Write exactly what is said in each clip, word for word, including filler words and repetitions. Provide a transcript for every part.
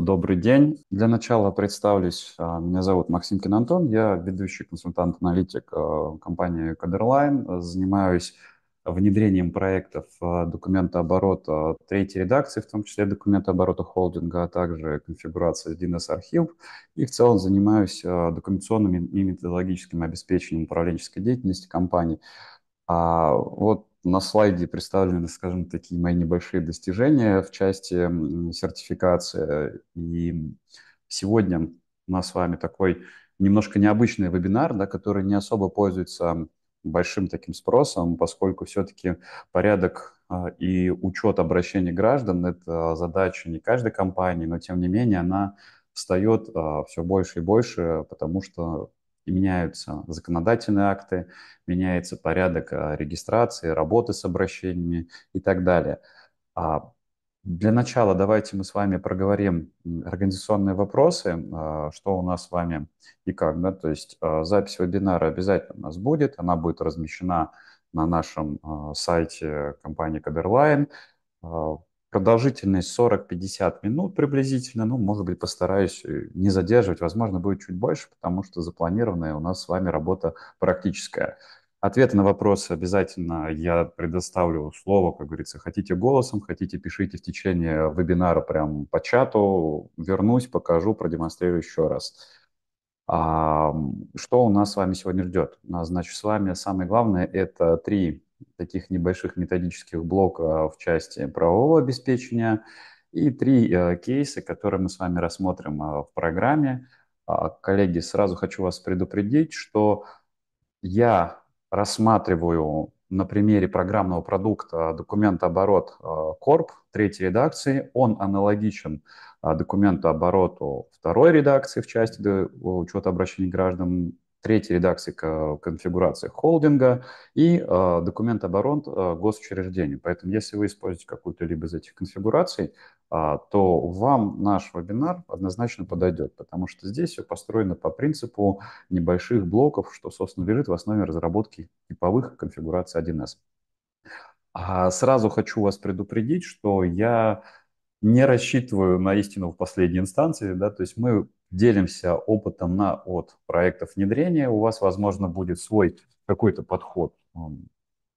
Добрый день. Для начала представлюсь. Меня зовут Максим Кинантон. Я ведущий консультант-аналитик компании Кодерлайн. Занимаюсь внедрением проектов документооборота третьей редакции, в том числе документооборота холдинга, а также конфигурации один эс архив. И в целом занимаюсь документационным и методологическим обеспечением управленческой деятельности компании. А вот на слайде представлены, скажем, такие мои небольшие достижения в части сертификации. И сегодня у нас с вами такой немножко необычный вебинар, да, который не особо пользуется большим таким спросом, поскольку все-таки порядок и учет обращений граждан – это задача не каждой компании, но тем не менее она встает все больше и больше, потому что и меняются законодательные акты, меняется порядок регистрации, работы с обращениями и так далее. Для начала давайте мы с вами проговорим организационные вопросы, что у нас с вами и как. Да? То есть запись вебинара обязательно у нас будет, она будет размещена на нашем сайте компании Кодерлайн. Продолжительность сорок-пятьдесят минут приблизительно, ну, может быть, постараюсь не задерживать, возможно, будет чуть больше, потому что запланированная у нас с вами работа практическая. Ответы на вопросы обязательно я предоставлю слово, как говорится, хотите голосом, хотите пишите в течение вебинара прям по чату, вернусь, покажу, продемонстрирую еще раз. А, что у нас с вами сегодня ждет? А, значит, с вами самое главное – это три таких небольших методических блока в части правового обеспечения и три э, кейса, которые мы с вами рассмотрим э, в программе. Э, коллеги, сразу хочу вас предупредить, что я рассматриваю на примере программного продукта документооборот э, Корп третьей редакции. Он аналогичен э, документообороту второй редакции в части учета обращений граждан, третьей редакции конфигурации холдинга и э, документооборот э, госучреждений. Поэтому, если вы используете какую-то либо из этих конфигураций, э, то вам наш вебинар однозначно подойдет, потому что здесь все построено по принципу небольших блоков, что, собственно, лежит в основе разработки типовых конфигураций один эс. А сразу хочу вас предупредить, что я не рассчитываю на истину в последней инстанции, да, то есть мы делимся опытом на, от проектов внедрения. У вас, возможно, будет свой какой-то подход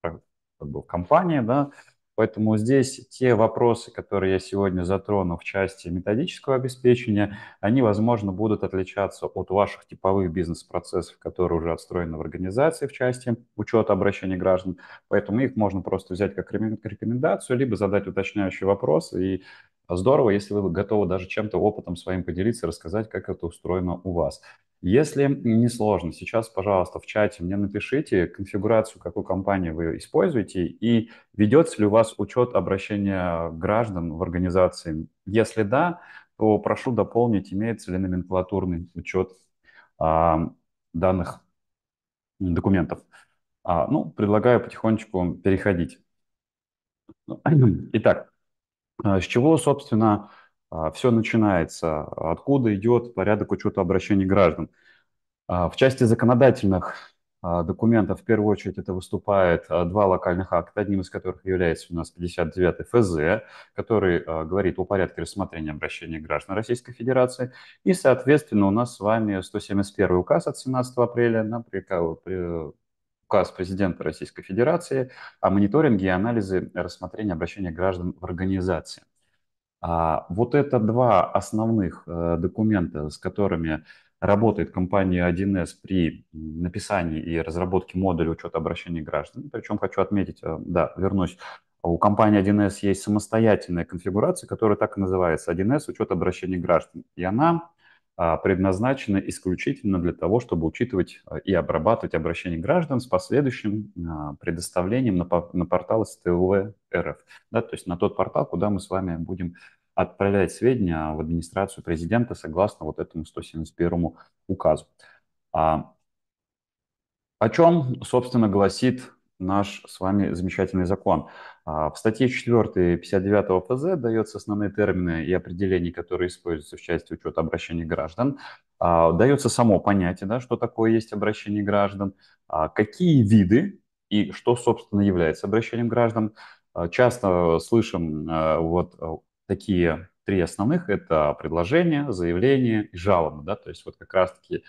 как бы, компании, да. Поэтому здесь те вопросы, которые я сегодня затрону в части методического обеспечения, они, возможно, будут отличаться от ваших типовых бизнес-процессов, которые уже отстроены в организации в части учета обращений граждан. Поэтому их можно просто взять как рекомендацию, либо задать уточняющий вопрос. И здорово, если вы готовы даже чем-то опытом своим поделиться, рассказать, как это устроено у вас. Если не сложно, сейчас, пожалуйста, в чате мне напишите конфигурацию, какую компанию вы используете, и ведется ли у вас учет обращения граждан в организации. Если да, то прошу дополнить, имеется ли номенклатурный учет а, данных документов. А, ну, предлагаю потихонечку переходить. Итак, с чего, собственно, все начинается, откуда идет порядок учета обращений граждан. В части законодательных документов в первую очередь это выступает два локальных акта, одним из которых является у нас пятьдесят девятый эф зэ, который говорит о порядке рассмотрения обращений граждан Российской Федерации. И, соответственно, у нас с вами сто семьдесят первый указ от семнадцатого апреля на приказ. Указ Президента Российской Федерации о мониторинге и анализе рассмотрения обращений граждан в организации. А вот это два основных э, документа, с которыми работает компания один эс при написании и разработке модуля учета обращений граждан. Причем хочу отметить, э, да, вернусь, у компании один эс есть самостоятельная конфигурация, которая так и называется один эс учет обращений граждан. И она предназначены исключительно для того, чтобы учитывать и обрабатывать обращения граждан с последующим предоставлением на портал эс тэ у эр эф, да, то есть на тот портал, куда мы с вами будем отправлять сведения в администрацию президента согласно вот этому сто семьдесят первому указу. А, о чем, собственно, гласит наш с вами замечательный закон. В статье четыре пятьдесят девятого эф зэ даются основные термины и определения, которые используются в части учета обращений граждан. Дается само понятие, да, что такое есть обращение граждан, какие виды и что, собственно, является обращением граждан. Часто слышим вот такие три основных – это предложение, заявление и жалоба. Да? То есть вот как раз-таки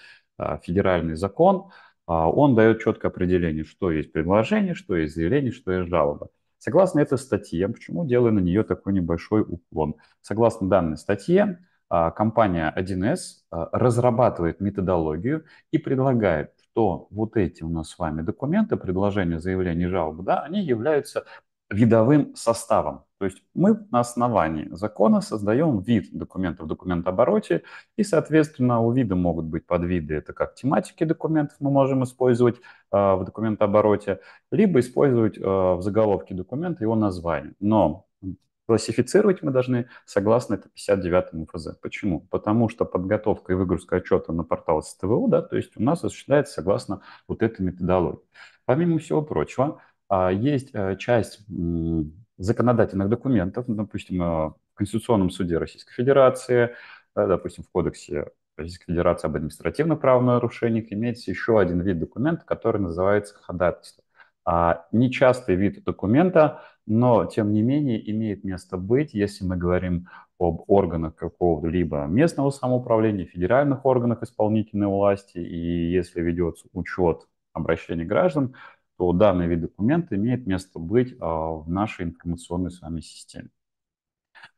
федеральный закон, он дает четкое определение, что есть предложение, что есть заявление, что есть жалоба. Согласно этой статье, почему делаю на нее такой небольшой уклон? Согласно данной статье, компания один эс разрабатывает методологию и предлагает, что вот эти у нас с вами документы, предложения, заявления, жалобы, да, они являются видовым составом. То есть мы на основании закона создаем вид документа в документообороте, и, соответственно, у вида могут быть подвиды, это как тематики документов мы можем использовать э, в документообороте, либо использовать э, в заголовке документа его название. Но классифицировать мы должны согласно пятьдесят девятому эф зэ. Почему? Потому что подготовка и выгрузка отчета на портал эс тэ вэ у, да, то есть у нас осуществляется согласно вот этой методологии. Помимо всего прочего, есть часть законодательных документов, допустим, в Конституционном суде Российской Федерации, допустим, в Кодексе Российской Федерации об административных правонарушениях имеется еще один вид документа, который называется ходатайство. Нечастый вид документа, но, тем не менее, имеет место быть, если мы говорим об органах какого-либо местного самоуправления, федеральных органах исполнительной власти, и если ведется учет обращений граждан, то данный вид документа имеет место быть в нашей информационной с вами системе.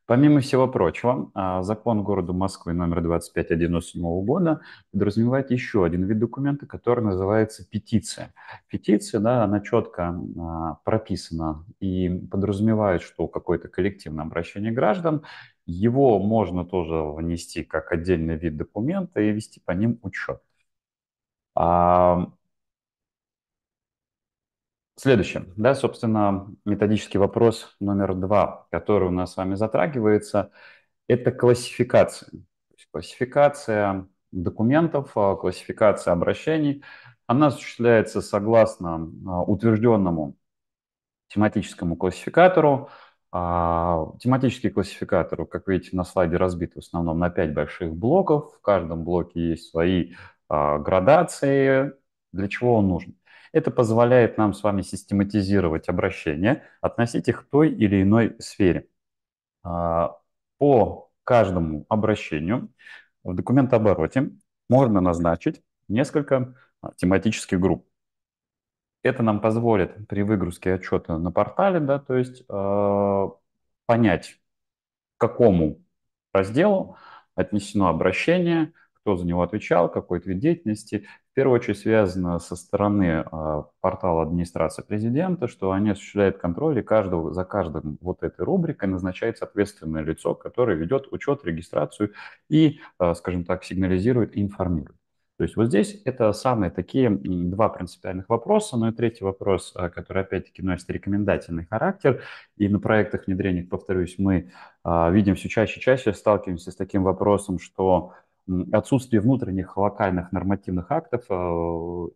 Помимо всего прочего, закон города Москвы номер двадцать пять от девяносто седьмого года подразумевает еще один вид документа, который называется петиция. Петиция, да, она четко прописана и подразумевает, что какое-то коллективное обращение граждан, его можно тоже внести как отдельный вид документа и вести по ним учет. Следующее, да, собственно, методический вопрос номер два, который у нас с вами затрагивается, это классификация. То есть классификация документов, классификация обращений, она осуществляется согласно утвержденному тематическому классификатору. Тематический классификатор, как видите, на слайде разбит в основном на пять больших блоков. В каждом блоке есть свои градации. Для чего он нужен? Это позволяет нам с вами систематизировать обращения, относить их к той или иной сфере. По каждому обращению в документообороте можно назначить несколько тематических групп. Это нам позволит при выгрузке отчета на портале, да, то есть понять, к какому разделу отнесено обращение, кто за него отвечал, какой вид деятельности. В первую очередь связано со стороны э, портала администрации президента, что они осуществляют контроль, и каждого, за каждым вот этой рубрикой назначается ответственное лицо, которое ведет учет, регистрацию и, э, скажем так, сигнализирует и информирует. То есть вот здесь это самые такие два принципиальных вопроса. Ну и третий вопрос, который опять-таки носит рекомендательный характер. И на проектах внедрения, повторюсь, мы э, видим все чаще и чаще, сталкиваемся с таким вопросом, что отсутствие внутренних локальных нормативных актов э,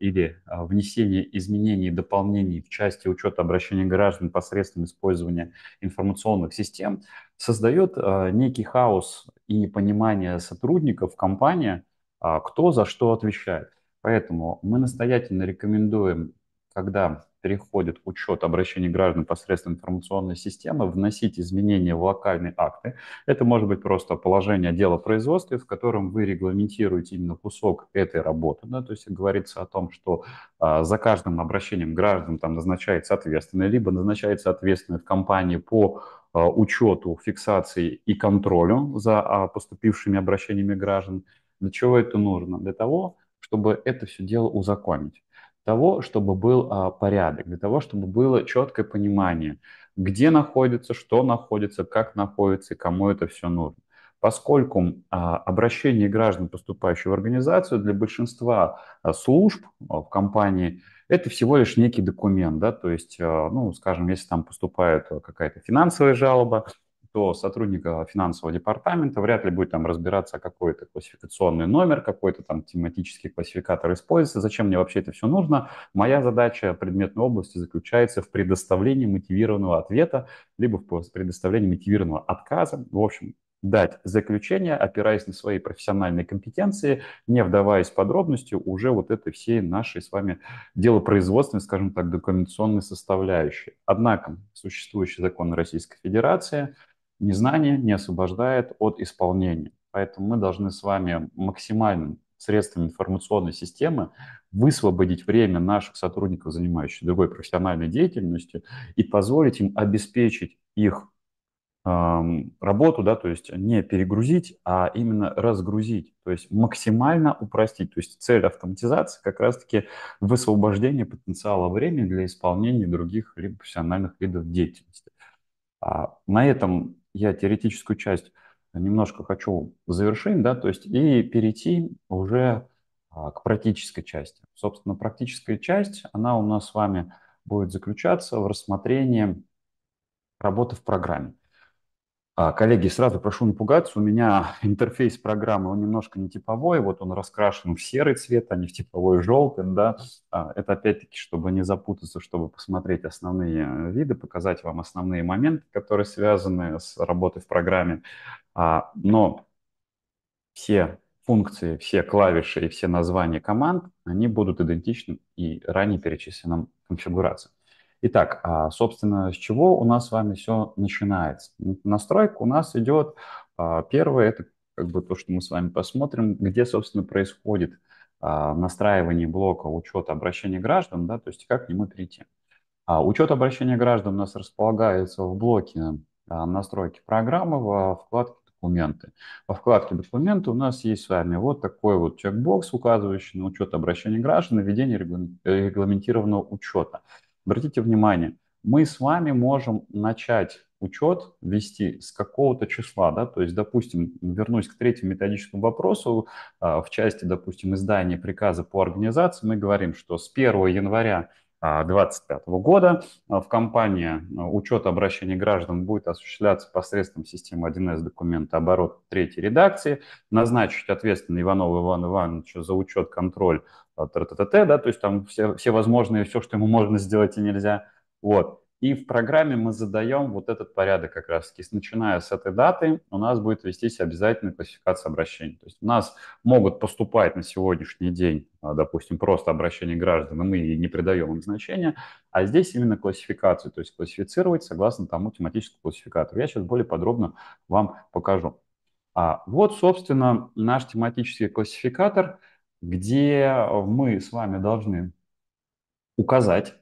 или э, внесение изменений и дополнений в части учета обращения граждан посредством использования информационных систем создает э, некий хаос и непонимание сотрудников компании, э, кто за что отвечает. Поэтому мы настоятельно рекомендуем, когда переходит учет обращений граждан посредством информационной системы, вносить изменения в локальные акты. Это может быть просто положение дела производства, в котором вы регламентируете именно кусок этой работы. Да? То есть говорится о том, что а, за каждым обращением граждан там назначается ответственный, либо назначается ответственный в компании по а, учету, фиксации и контролю за а, поступившими обращениями граждан. Для чего это нужно? Для того, чтобы это все дело узаконить. Для того, чтобы был а, порядок, для того, чтобы было четкое понимание, где находится, что находится, как находится и кому это все нужно. Поскольку а, обращение граждан, поступающих в организацию, для большинства а, служб а, в компании это всего лишь некий документ, да, то есть, а, ну, скажем, если там поступает какая-то финансовая жалоба, то сотрудник финансового департамента вряд ли будет там разбираться, какой-то классификационный номер, какой-то там тематический классификатор используется, зачем мне вообще это все нужно. Моя задача предметной области заключается в предоставлении мотивированного ответа, либо в предоставлении мотивированного отказа. В общем, дать заключение, опираясь на свои профессиональные компетенции, не вдаваясь в подробности уже вот этой всей нашей с вами делопроизводственной, скажем так, документационной составляющей. Однако существующий закон Российской Федерации Незнание не освобождает от исполнения. Поэтому мы должны с вами максимально средствами информационной системы высвободить время наших сотрудников, занимающихся другой профессиональной деятельностью, и позволить им обеспечить их работу, да, то есть не перегрузить, а именно разгрузить, то есть максимально упростить. То есть цель автоматизации как раз-таки высвобождение потенциала времени для исполнения других либо профессиональных видов деятельности. А на этом я теоретическую часть немножко хочу завершить, да, то есть и перейти уже к практической части. Собственно, практическая часть, она у нас с вами будет заключаться в рассмотрении работы в программе. Коллеги, сразу прошу не пугаться, у меня интерфейс программы, он немножко не типовой, вот он раскрашен в серый цвет, а не в типовой желтый, да. Это опять-таки, чтобы не запутаться, чтобы посмотреть основные виды, показать вам основные моменты, которые связаны с работой в программе. Но все функции, все клавиши и все названия команд, они будут идентичны и ранее перечисленным конфигурациям. Итак, собственно, с чего у нас с вами все начинается? Настройка у нас идет, первое, это как бы то, что мы с вами посмотрим, где, собственно, происходит настраивание блока учета обращения граждан, да, то есть как к нему перейти. Учет обращения граждан у нас располагается в блоке настройки программы во вкладке «Документы». Во вкладке «Документы» у нас есть с вами вот такой вот чекбокс, указывающий на учет обращения граждан и ведение регламентированного учета. Обратите внимание, мы с вами можем начать учет вести с какого-то числа, да, то есть, допустим, вернусь к третьему методическому вопросу, в части, допустим, издания приказа по организации мы говорим, что с первого января две тысячи двадцать пятого года в компании учет обращения граждан будет осуществляться посредством системы один эс документооборот третьей редакции, назначить ответственного Иванова Ивана Ивановича за учет, контроль, т.т.т., да, то есть там все, все возможные, все, что ему можно сделать и нельзя. Вот. И в программе мы задаем вот этот порядок как раз-таки. Начиная с этой даты у нас будет вестись обязательная классификация обращений. То есть у нас могут поступать на сегодняшний день, допустим, просто обращения граждан, и мы не придаем им значения, а здесь именно классификацию, то есть классифицировать согласно тому тематическому классификатору. Я сейчас более подробно вам покажу. А вот, собственно, наш тематический классификатор, где мы с вами должны указать,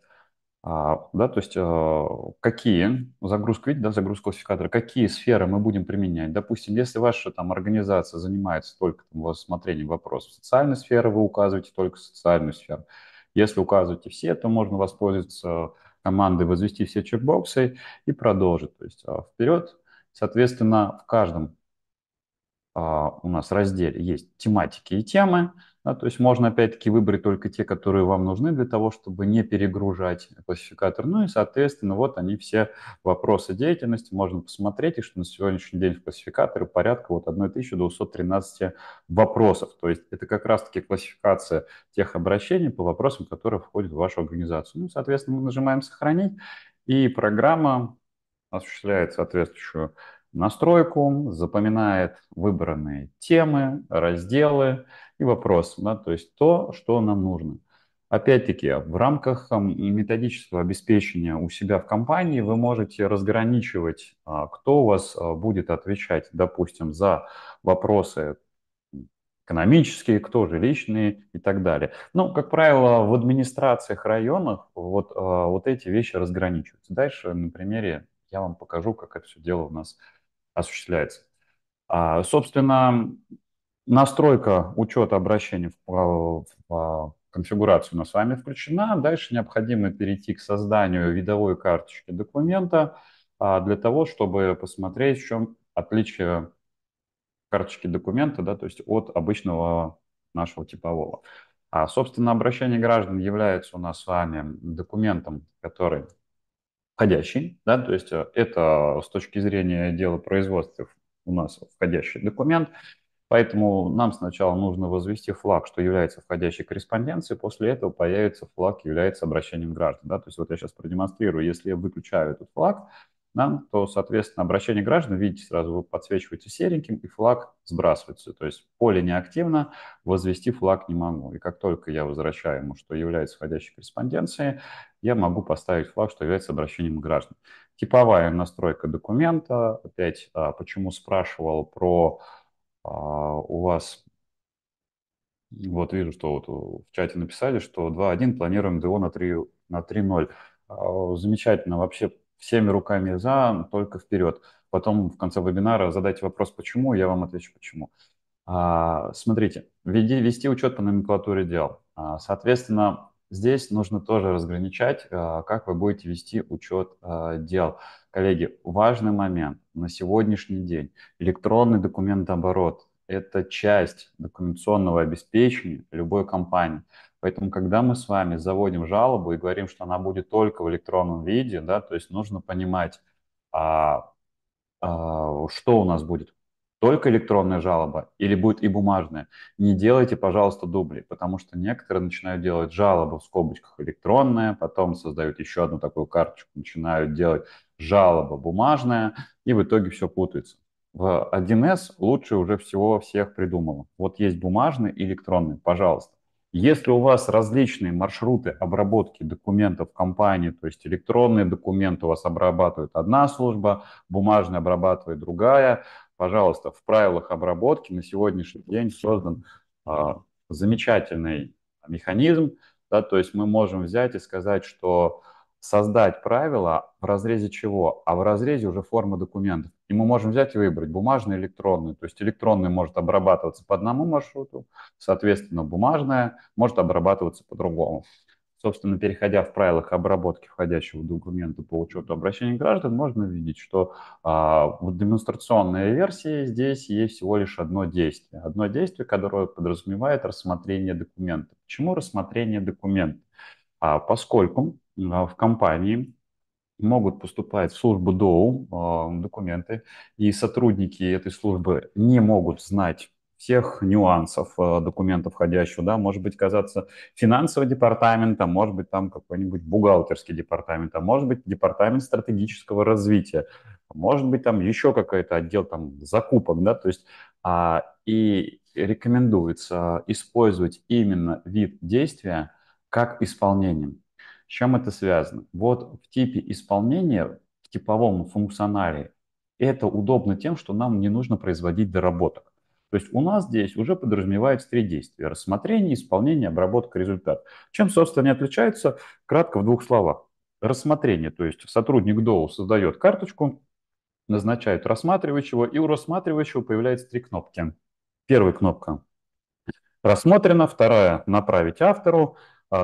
Uh, да, то есть uh, какие, загрузку, видите, да, загрузку классификатора, какие сферы мы будем применять. Допустим, если ваша там организация занимается только там рассмотрением вопросов социальной сферы, вы указываете только социальную сферу. Если указываете все, то можно воспользоваться командой «Возвести все чекбоксы» и продолжить. То есть uh, вперед, соответственно, в каждом uh, у нас разделе есть тематики и темы. Да, то есть можно, опять-таки, выбрать только те, которые вам нужны для того, чтобы не перегружать классификатор. Ну и, соответственно, вот они все вопросы деятельности. Можно посмотреть, и что на сегодняшний день в классификаторе порядка вот тысяча двести тринадцать вопросов. То есть это как раз-таки классификация тех обращений по вопросам, которые входят в вашу организацию. Ну, соответственно, мы нажимаем «Сохранить», и программа осуществляет соответствующую настройку, запоминает выбранные темы, разделы и вопросы, да, то есть то, что нам нужно. Опять-таки, в рамках методического обеспечения у себя в компании вы можете разграничивать, кто у вас будет отвечать, допустим, за вопросы экономические, кто жилищные и так далее. Но, как правило, в администрациях районов вот, вот эти вещи разграничиваются. Дальше на примере я вам покажу, как это все дело у нас осуществляется. А, собственно, настройка учета обращений в, в конфигурацию у нас с вами включена. Дальше необходимо перейти к созданию видовой карточки документа а, для того, чтобы посмотреть, в чем отличие карточки документа, да, то есть от обычного нашего типового. А, собственно, обращение граждан является у нас с вами документом, который входящий, да, то есть это с точки зрения дела производства у нас входящий документ, поэтому нам сначала нужно возвести флаг, что является входящей корреспонденцией, после этого появится флаг, является обращением граждан, да, то есть вот я сейчас продемонстрирую, если я выключаю этот флаг, да, то, соответственно, обращение граждан, видите, сразу подсвечивается сереньким, и флаг сбрасывается, то есть поле неактивно, возвести флаг не могу, и как только я возвращаю ему, что является входящей корреспонденцией, я могу поставить флаг, что является обращением граждан. Типовая настройка документа. Опять, почему спрашивал про а, у вас... Вот вижу, что вот в чате написали, что два один планируем ДО на три ноль. А, замечательно, вообще всеми руками за, только вперед. Потом в конце вебинара задайте вопрос «почему?», я вам отвечу «почему?». А, смотрите, веди, вести учет по номенклатуре дел. А, соответственно, здесь нужно тоже разграничать, а, как вы будете вести учет а, дел. Коллеги, важный момент на сегодняшний день. Электронный документооборот – это часть документационного обеспечения любой компании. Поэтому, когда мы с вами заводим жалобу и говорим, что она будет только в электронном виде, да, то есть нужно понимать, а, а, что у нас будет. Только электронная жалоба или будет и бумажная. Не делайте, пожалуйста, дубли, потому что некоторые начинают делать жалобу в скобочках электронная, потом создают еще одну такую карточку, начинают делать жалоба бумажная, и в итоге все путается. В один эс лучше уже всего всех придумало. Вот есть бумажный и электронный, пожалуйста. Если у вас различные маршруты обработки документов компании, то есть электронные документы у вас обрабатывает одна служба, бумажные обрабатывает другая, пожалуйста, в правилах обработки на сегодняшний день создан а, замечательный механизм, да, то есть мы можем взять и сказать, что создать правила в разрезе чего? А в разрезе уже формы документов. И мы можем взять и выбрать бумажный, электронный. То есть электронный может обрабатываться по одному маршруту, соответственно, бумажная может обрабатываться по-другому. Собственно, переходя в правилах обработки входящего документа по учету обращений граждан, можно видеть, что а, в демонстрационной версии здесь есть всего лишь одно действие. Одно действие, которое подразумевает рассмотрение документа. Почему рассмотрение документа? А, поскольку а, в компании... могут поступать в службу ДОУ э, документы, и сотрудники этой службы не могут знать всех нюансов э, документа входящего, да, может быть, казаться финансовый департамент, а может быть, там какой-нибудь бухгалтерский департамент, а может быть, департамент стратегического развития, может быть, там еще какой-то отдел там закупок, да, то есть э, и рекомендуется использовать именно вид действия как исполнение. С чем это связано? Вот в типе исполнения, в типовом функционале, это удобно тем, что нам не нужно производить доработок. То есть у нас здесь уже подразумевается три действия. Рассмотрение, исполнение, обработка, результат. Чем, собственно, они отличаются? Кратко, в двух словах. Рассмотрение, то есть сотрудник ДОУ создает карточку, назначает рассматривающего, и у рассматривающего появляется три кнопки. Первая кнопка «Рассмотрено», вторая «Направить автору»,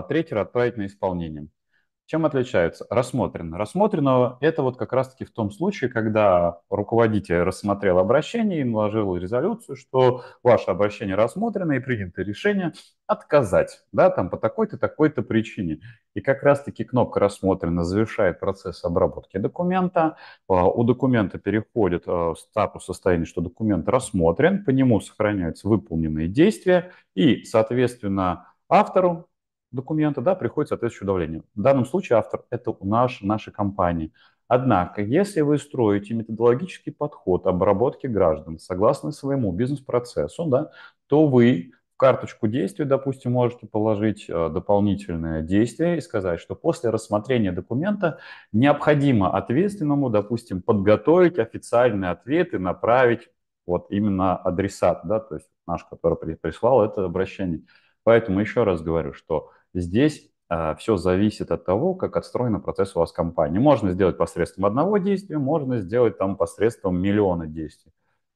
третий – отправить на исполнение. Чем отличается? Рассмотрено. Рассмотрено – это вот как раз-таки в том случае, когда руководитель рассмотрел обращение и наложил резолюцию, что ваше обращение рассмотрено и принято решение отказать, да, там по такой-то, такой-то причине. И как раз-таки кнопка «Рассмотрено» завершает процесс обработки документа. У документа переходит статус состояния, что документ рассмотрен, по нему сохраняются выполненные действия и, соответственно, автору документа, да, приходит соответствующее давление. В данном случае автор – это наш, наши компании. Однако, если вы строите методологический подход обработки граждан согласно своему бизнес-процессу, да, то вы в карточку действий, допустим, можете положить дополнительное действие и сказать, что после рассмотрения документа необходимо ответственному, допустим, подготовить официальный ответ и направить вот именно адресат, да, то есть наш, который прислал это обращение. Поэтому еще раз говорю, что здесь э, все зависит от того, как отстроен процесс у вас компании. Можно сделать посредством одного действия, можно сделать там посредством миллиона действий.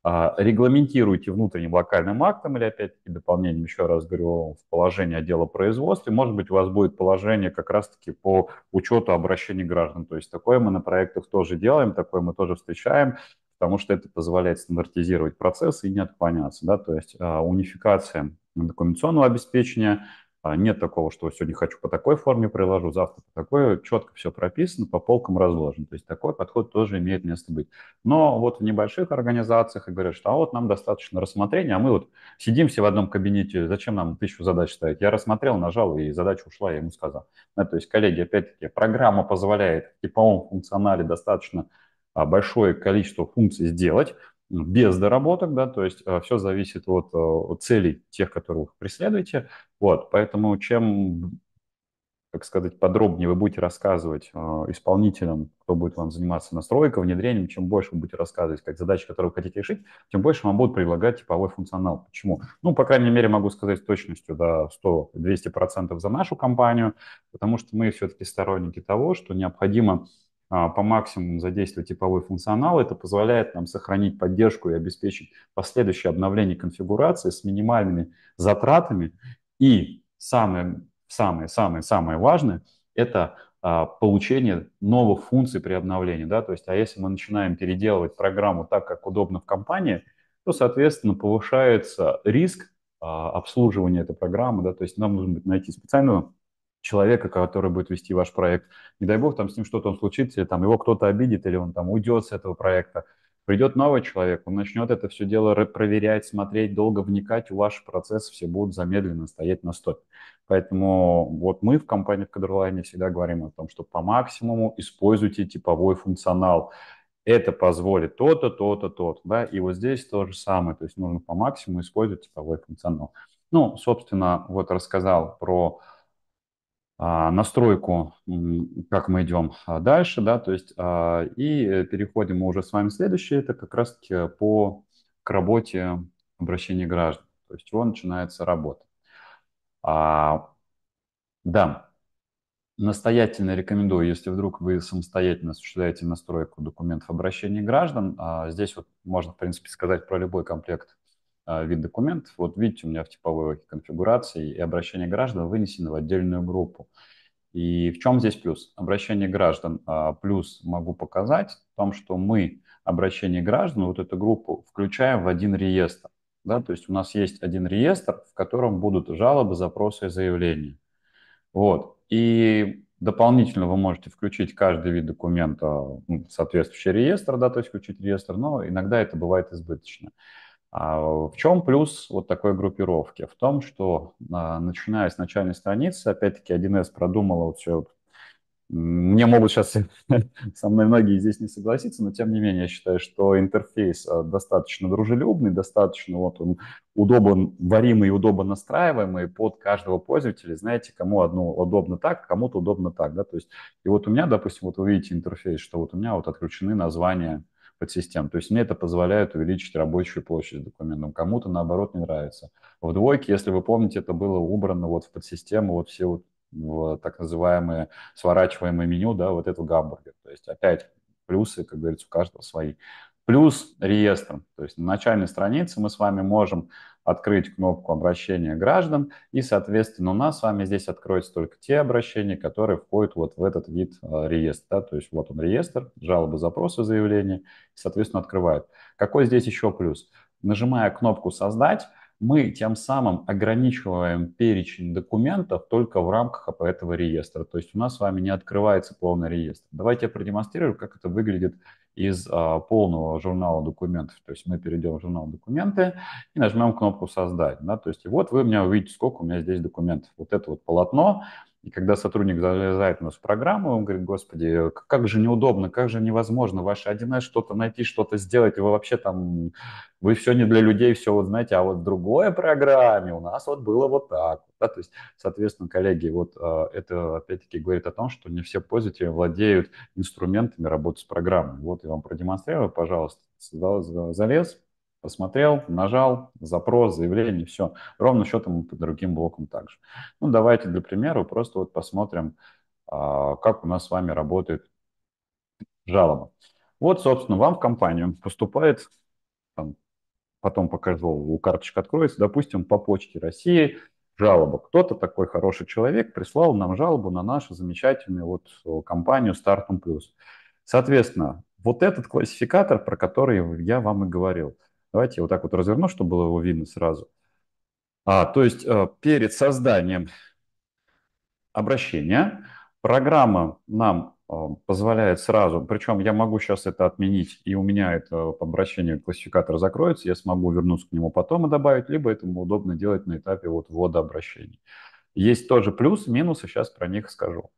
Э, регламентируйте внутренним локальным актом или опять-таки дополнением, еще раз говорю, в положении отдела производства. Может быть, у вас будет положение как раз-таки по учету обращений граждан. То есть такое мы на проектах тоже делаем, такое мы тоже встречаем, потому что это позволяет стандартизировать процесс и не отклоняться. Да? То есть э, унификация документационного обеспечения. Нет такого, что сегодня хочу по такой форме приложу, завтра по такой. Четко все прописано, по полкам разложено. То есть такой подход тоже имеет место быть. Но вот в небольших организациях и говорят, что а вот нам достаточно рассмотрения, а мы вот сидим все в одном кабинете, зачем нам тысячу задач ставить? Я рассмотрел, нажал, и задача ушла, я ему сказал. Да, то есть, коллеги, опять-таки, программа позволяет в типовом функционале достаточно большое количество функций сделать, без доработок, да, то есть все зависит от, от целей тех, которые вы преследуете, вот, поэтому чем как сказать, подробнее вы будете рассказывать э, исполнителям, кто будет вам заниматься настройкой, внедрением, чем больше вы будете рассказывать, как задачи, которые вы хотите решить, тем больше вам будут предлагать типовой функционал. Почему? Ну, по крайней мере, могу сказать с точностью до сто-двести процентов за нашу компанию, потому что мы все-таки сторонники того, что необходимо э, по максимуму задействовать типовой функционал. Это позволяет нам сохранить поддержку и обеспечить последующее обновление конфигурации с минимальными затратами. И самое... Самое-самое-самое важное – это а, получение новых функций при обновлении. Да? То есть, а если мы начинаем переделывать программу так, как удобно в компании, то, соответственно, повышается риск а, обслуживания этой программы. Да? То есть нам нужно будет найти специального человека, который будет вести ваш проект. Не дай бог, там с ним что-то случится, или там его кто-то обидит, или он там уйдет с этого проекта. Придет новый человек, он начнет это все дело проверять, смотреть, долго вникать, у ваших процессов все будут замедленно стоять на стопе. Поэтому вот мы в компании в Кодерлайне всегда говорим о том, что по максимуму используйте типовой функционал. Это позволит то-то, то-то, то-то. Да? И вот здесь то же самое, то есть нужно по максимуму использовать типовой функционал. Ну, собственно, вот рассказал про настройку, как мы идем дальше, да, то есть и переходим мы уже с вами следующее, это как раз-таки по к работе обращения граждан, то есть с чего начинается работа. А, да, настоятельно рекомендую, если вдруг вы самостоятельно осуществляете настройку документов обращения граждан, а здесь вот можно, в принципе, сказать про любой комплект вид документов. Вот видите, у меня в типовой конфигурации и обращение граждан вынесено в отдельную группу. И в чем здесь плюс? Обращение граждан. Плюс могу показать в том, что мы обращение граждан, вот эту группу, включаем в один реестр. Да? То есть у нас есть один реестр, в котором будут жалобы, запросы и заявления. Вот. И дополнительно вы можете включить каждый вид документа в соответствующий реестр, да, то есть включить реестр, но иногда это бывает избыточно. В чем плюс вот такой группировки? В том, что начиная с начальной страницы, опять-таки один эс продумала вот все. Мне могут сейчас со мной многие здесь не согласиться, но тем не менее я считаю, что интерфейс достаточно дружелюбный, достаточно вот он удобно варимый и удобно настраиваемый под каждого пользователя. Знаете, кому одну удобно так, кому-то удобно так. Да? То есть, и вот у меня, допустим, вот вы видите интерфейс, что вот у меня вот отключены названия подсистем. То есть мне это позволяет увеличить рабочую площадь документом. Кому-то, наоборот, не нравится. В двойке, если вы помните, это было убрано вот в подсистему вот все вот, вот, так называемые сворачиваемое меню, да, вот этого гамбургер. То есть опять плюсы, как говорится, у каждого свои. Плюс реестр. То есть на начальной странице мы с вами можем открыть кнопку обращения граждан, и, соответственно, у нас с вами здесь откроются только те обращения, которые входят вот в этот вид реестра. Да? То есть вот он реестр, жалобы, запросы, заявления, соответственно, открывает. Какой здесь еще плюс? Нажимая кнопку «Создать», мы тем самым ограничиваем перечень документов только в рамках этого реестра. То есть у нас с вами не открывается полный реестр. Давайте я продемонстрирую, как это выглядит из а, полного журнала документов. То есть мы перейдем в журнал «Документы» и нажмем кнопку «Создать». Да? То есть и вот вы у меня увидите, сколько у меня здесь документов. Вот это вот полотно. И когда сотрудник залезает у нас в программу, он говорит: господи, как же неудобно, как же невозможно, ваше один эс что-то найти, что-то сделать, и вы вообще там, вы все не для людей, все вот знаете, а вот в другой программе у нас вот было вот так. Да? То есть, соответственно, коллеги, вот это опять-таки говорит о том, что не все пользователи владеют инструментами работы с программой. Вот я вам продемонстрирую, пожалуйста, залез, посмотрел, нажал, запрос, заявление, все. Ровно счетом по другим блокам также. Ну, давайте для примера просто вот посмотрим, как у нас с вами работает жалоба. Вот, собственно, вам в компанию поступает, там, потом покажу, у карточек откроется, допустим, по почте России жалоба. Кто-то такой хороший человек прислал нам жалобу на нашу замечательную вот компанию Startum+. Соответственно, вот этот классификатор, про который я вам и говорил. Давайте я вот так вот разверну, чтобы было его видно сразу. А, то есть перед созданием обращения программа нам позволяет сразу, причем я могу сейчас это отменить, и у меня это обращение классификатора закроется, я смогу вернуться к нему потом и добавить, либо это удобно делать на этапе вот ввода обращений. Есть тоже плюс, минусы, сейчас про них скажу.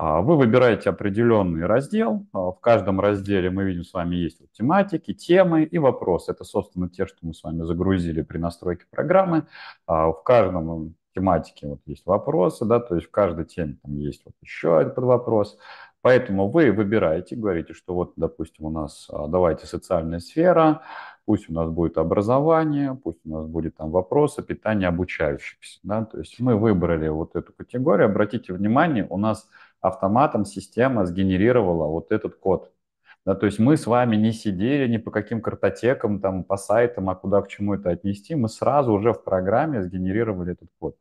Вы выбираете определенный раздел. В каждом разделе мы видим с вами есть вот тематики, темы и вопросы. Это, собственно, те, что мы с вами загрузили при настройке программы. В каждом тематике вот есть вопросы, да, то есть в каждой теме там есть вот еще один подвопрос. Поэтому вы выбираете, говорите, что вот, допустим, у нас давайте социальная сфера, пусть у нас будет образование, пусть у нас будет там вопросы питания обучающихся. Да? То есть мы выбрали вот эту категорию. Обратите внимание, у нас автоматом система сгенерировала вот этот код. Да, то есть мы с вами не сидели ни по каким картотекам, там, по сайтам, а куда к чему это отнести. Мы сразу уже в программе сгенерировали этот код.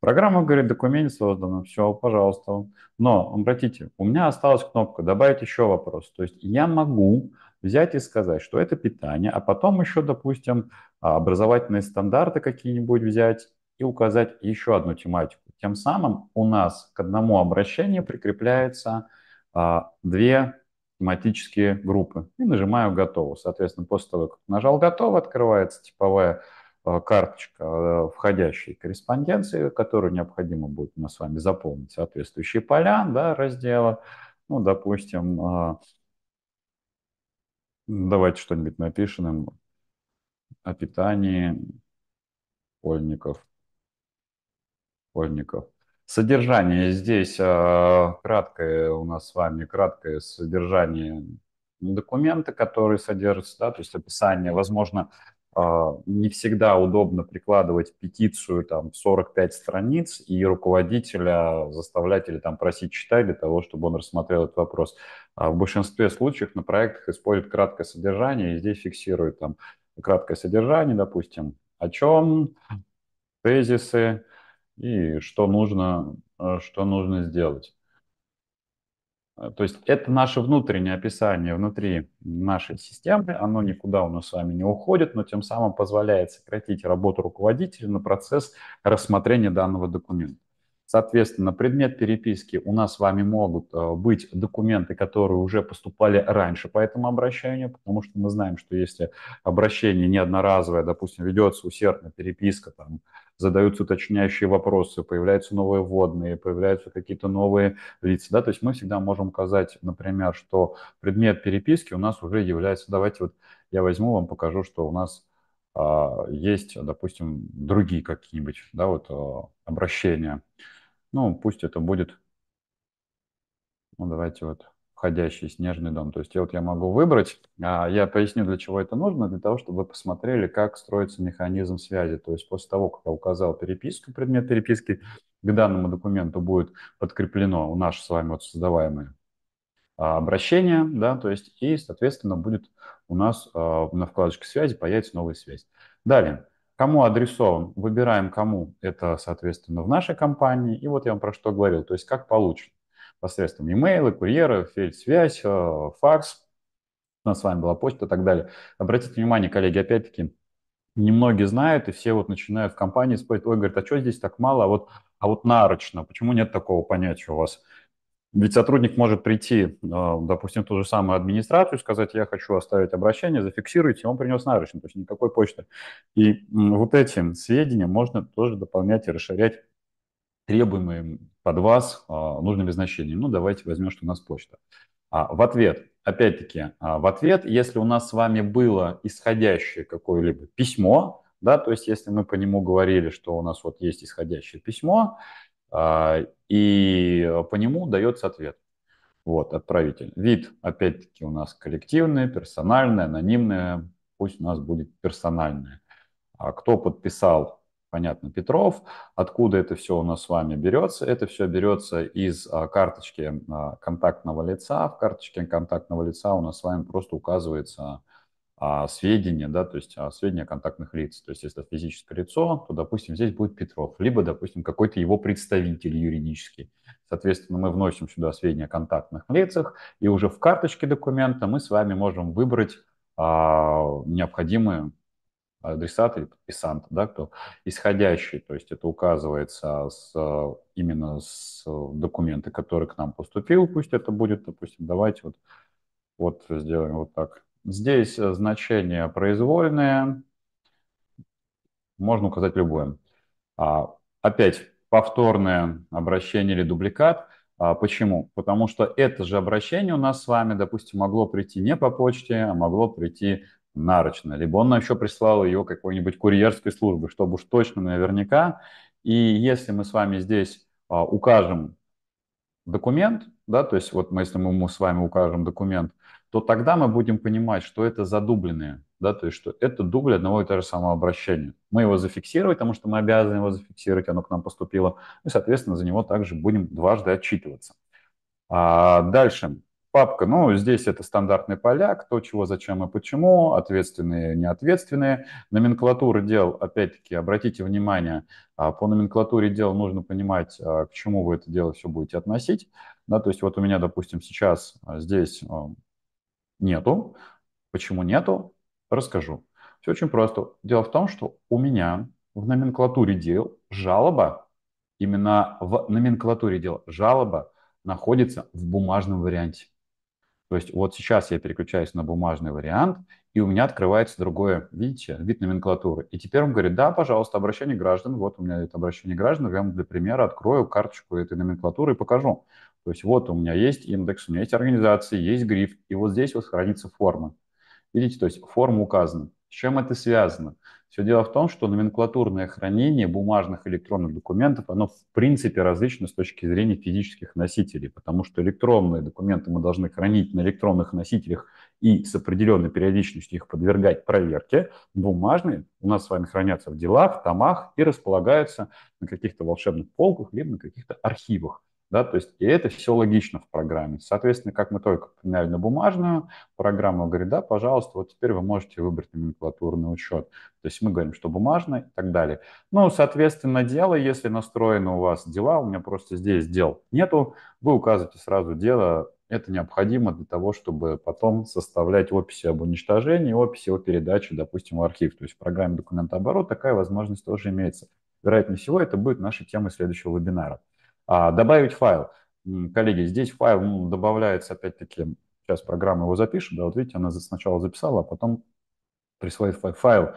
Программа говорит, документ создан, все, пожалуйста. Но, обратите, у меня осталась кнопка «Добавить еще вопрос». То есть я могу взять и сказать, что это питание, а потом еще, допустим, образовательные стандарты какие-нибудь взять и указать еще одну тематику. Тем самым у нас к одному обращению прикрепляется а, две тематические группы. И нажимаю «Готово». Соответственно, после того, как нажал «Готово», открывается типовая карточка входящей корреспонденции, которую необходимо будет у нас с вами заполнить соответствующие поля, да, раздела. Ну, допустим, давайте что-нибудь напишем о питании школьников. школьников. Содержание здесь краткое у нас с вами, краткое содержание документа, который содержится, да, то есть описание, возможно, не всегда удобно прикладывать петицию там сорок пять страниц и руководителя заставлять или там просить читать для того, чтобы он рассмотрел этот вопрос. А в большинстве случаев на проектах используют краткое содержание и здесь фиксируют там краткое содержание, допустим, о чем, тезисы и что нужно, что нужно сделать. То есть это наше внутреннее описание внутри нашей системы, оно никуда у нас с вами не уходит, но тем самым позволяет сократить работу руководителя на процесс рассмотрения данного документа. Соответственно, предмет переписки у нас с вами могут быть документы, которые уже поступали раньше по этому обращению, потому что мы знаем, что если обращение не одноразовое, допустим, ведется усердная переписка, там, задаются уточняющие вопросы, появляются новые вводные, появляются какие-то новые лица, да, то есть мы всегда можем указать, например, что предмет переписки у нас уже является, давайте вот я возьму вам, покажу, что у нас а, есть, допустим, другие какие-нибудь, да, вот а, обращения. Ну, пусть это будет, ну, давайте вот, входящий снежный дом. То есть я, вот я могу выбрать, я поясню, для чего это нужно, для того, чтобы вы посмотрели, как строится механизм связи. То есть после того, как я указал переписку, предмет переписки, к данному документу будет подкреплено наше с вами вот создаваемое обращение, да, то есть и, соответственно, будет у нас на вкладочке связи появится новая связь. Далее. Кому адресован, выбираем, кому это, соответственно, в нашей компании. И вот я вам про что говорил, то есть как получено. Посредством имейла, курьера, фельдсвязь, факс. У нас с вами была почта и так далее. Обратите внимание, коллеги, опять-таки, немногие знают, и все вот начинают в компании спорить. Ой, говорят, а что здесь так мало, а вот, а вот нарочно, почему нет такого понятия у вас? Ведь сотрудник может прийти, допустим, в ту же самую администрацию, сказать, я хочу оставить обращение, зафиксируйте, он принес нарочно, то есть никакой почты. И вот эти сведения можно тоже дополнять и расширять требуемые под вас нужными значениями. Ну, давайте возьмем, что у нас почта. А, в ответ, опять-таки, а, в ответ, если у нас с вами было исходящее какое-либо письмо, да, то есть если мы по нему говорили, что у нас вот есть исходящее письмо, и по нему дается ответ. Вот, отправитель. Вид, опять-таки, у нас коллективный, персональный, анонимный. Пусть у нас будет персональный. А кто подписал, понятно, Петров. Откуда это все у нас с вами берется? Это все берется из карточки контактного лица. В карточке контактного лица у нас с вами просто указывается сведения, да, то есть сведения контактных лиц. То есть, если это физическое лицо, то, допустим, здесь будет Петров, либо, допустим, какой-то его представитель юридический. Соответственно, мы вносим сюда сведения о контактных лицах, и уже в карточке документа мы с вами можем выбрать а, необходимые адресаты или подписанты, да, кто исходящий, то есть это указывается с, именно с документа, который к нам поступил, пусть это будет, допустим, давайте вот, вот сделаем вот так. Здесь значение произвольное, можно указать любое. Опять повторное обращение или дубликат. Почему? Потому что это же обращение у нас с вами, допустим, могло прийти не по почте, а могло прийти нарочно. Либо он еще прислал ее какой-нибудь курьерской службы, чтобы уж точно наверняка И если мы с вами здесь а, укажем документ, да, то есть вот мы, если мы с вами укажем документ, то тогда мы будем понимать, что это задубленные, да, то есть что это дубль одного и того же самого обращения. Мы его зафиксировали, потому что мы обязаны его зафиксировать, оно к нам поступило, и, соответственно, за него также будем дважды отчитываться. А дальше. Папка, ну, здесь это стандартный поля, кто, чего, зачем и почему, ответственные, неответственные. Номенклатуры дел, опять-таки, обратите внимание, по номенклатуре дел нужно понимать, к чему вы это дело все будете относить. Да, то есть вот у меня, допустим, сейчас здесь нету. Почему нету? Расскажу. Все очень просто. Дело в том, что у меня в номенклатуре дел жалоба, именно в номенклатуре дел жалоба находится в бумажном варианте. То есть вот сейчас я переключаюсь на бумажный вариант, и у меня открывается другое, видите, вид номенклатуры. И теперь он говорит, да, пожалуйста, обращение граждан. Вот у меня это обращение граждан. Я вам для примера открою карточку этой номенклатуры и покажу. То есть вот у меня есть индекс, у меня есть организации, есть гриф. И вот здесь вот хранится форма. Видите, то есть форма указана. С чем это связано? Все дело в том, что номенклатурное хранение бумажных электронных документов, оно в принципе различно с точки зрения физических носителей, потому что электронные документы мы должны хранить на электронных носителях и с определенной периодичностью их подвергать проверке. Бумажные у нас с вами хранятся в делах, томах и располагаются на каких-то волшебных полках, либо на каких-то архивах. Да, то есть, и это все логично в программе. Соответственно, как мы только поменяли на бумажную, программа говорит, да, пожалуйста, вот теперь вы можете выбрать номенклатурный учет. То есть мы говорим, что бумажный и так далее. Ну, соответственно, дело, если настроены у вас дела, у меня просто здесь дел нету, вы указываете сразу дело. Это необходимо для того, чтобы потом составлять описи об уничтожении, описи о передаче, допустим, в архив. То есть в программе «Документооборот» такая возможность тоже имеется. Вероятнее всего, это будет наша тема следующего вебинара. Добавить файл. Коллеги, здесь файл добавляется, опять-таки, сейчас программа его запишет, да, вот видите, она сначала записала, а потом присвоит файл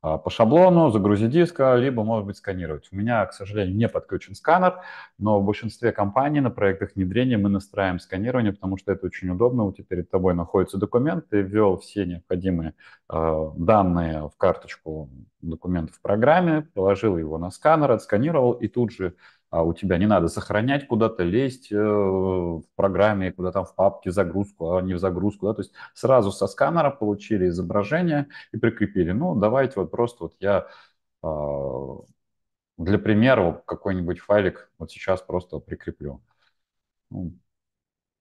по шаблону, загрузить диск, либо, может быть, сканировать. У меня, к сожалению, не подключен сканер, но в большинстве компаний на проектах внедрения мы настраиваем сканирование, потому что это очень удобно. Вот теперь перед тобой находится документ, ты ввел все необходимые э, данные в карточку документов в программе, положил его на сканер, отсканировал, и тут же а у тебя не надо сохранять куда-то, лезть э, в программе, куда там в папке загрузку, а не в загрузку. Да? То есть сразу со сканера получили изображение и прикрепили. Ну, давайте вот просто вот я э, для примера какой-нибудь файлик вот сейчас просто прикреплю. Ну,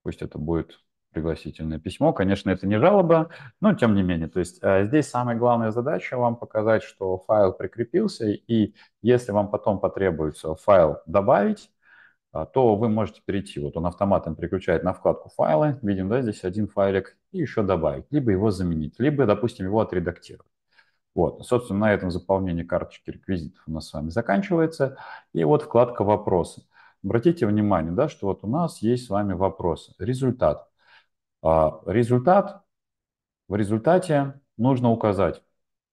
пусть это будет пригласительное письмо. Конечно, это не жалоба, но тем не менее. То есть э, здесь самая главная задача вам показать, что файл прикрепился, и если вам потом потребуется файл добавить, э, то вы можете перейти. Вот он автоматом переключает на вкладку «Файлы». Видим, да, здесь один файлик, и еще добавить. Либо его заменить, либо, допустим, его отредактировать. Вот, собственно, на этом заполнение карточки реквизитов у нас с вами заканчивается. И вот вкладка «Вопросы». Обратите внимание, да, что вот у нас есть с вами вопросы. Результат. Результат, в результате нужно указать,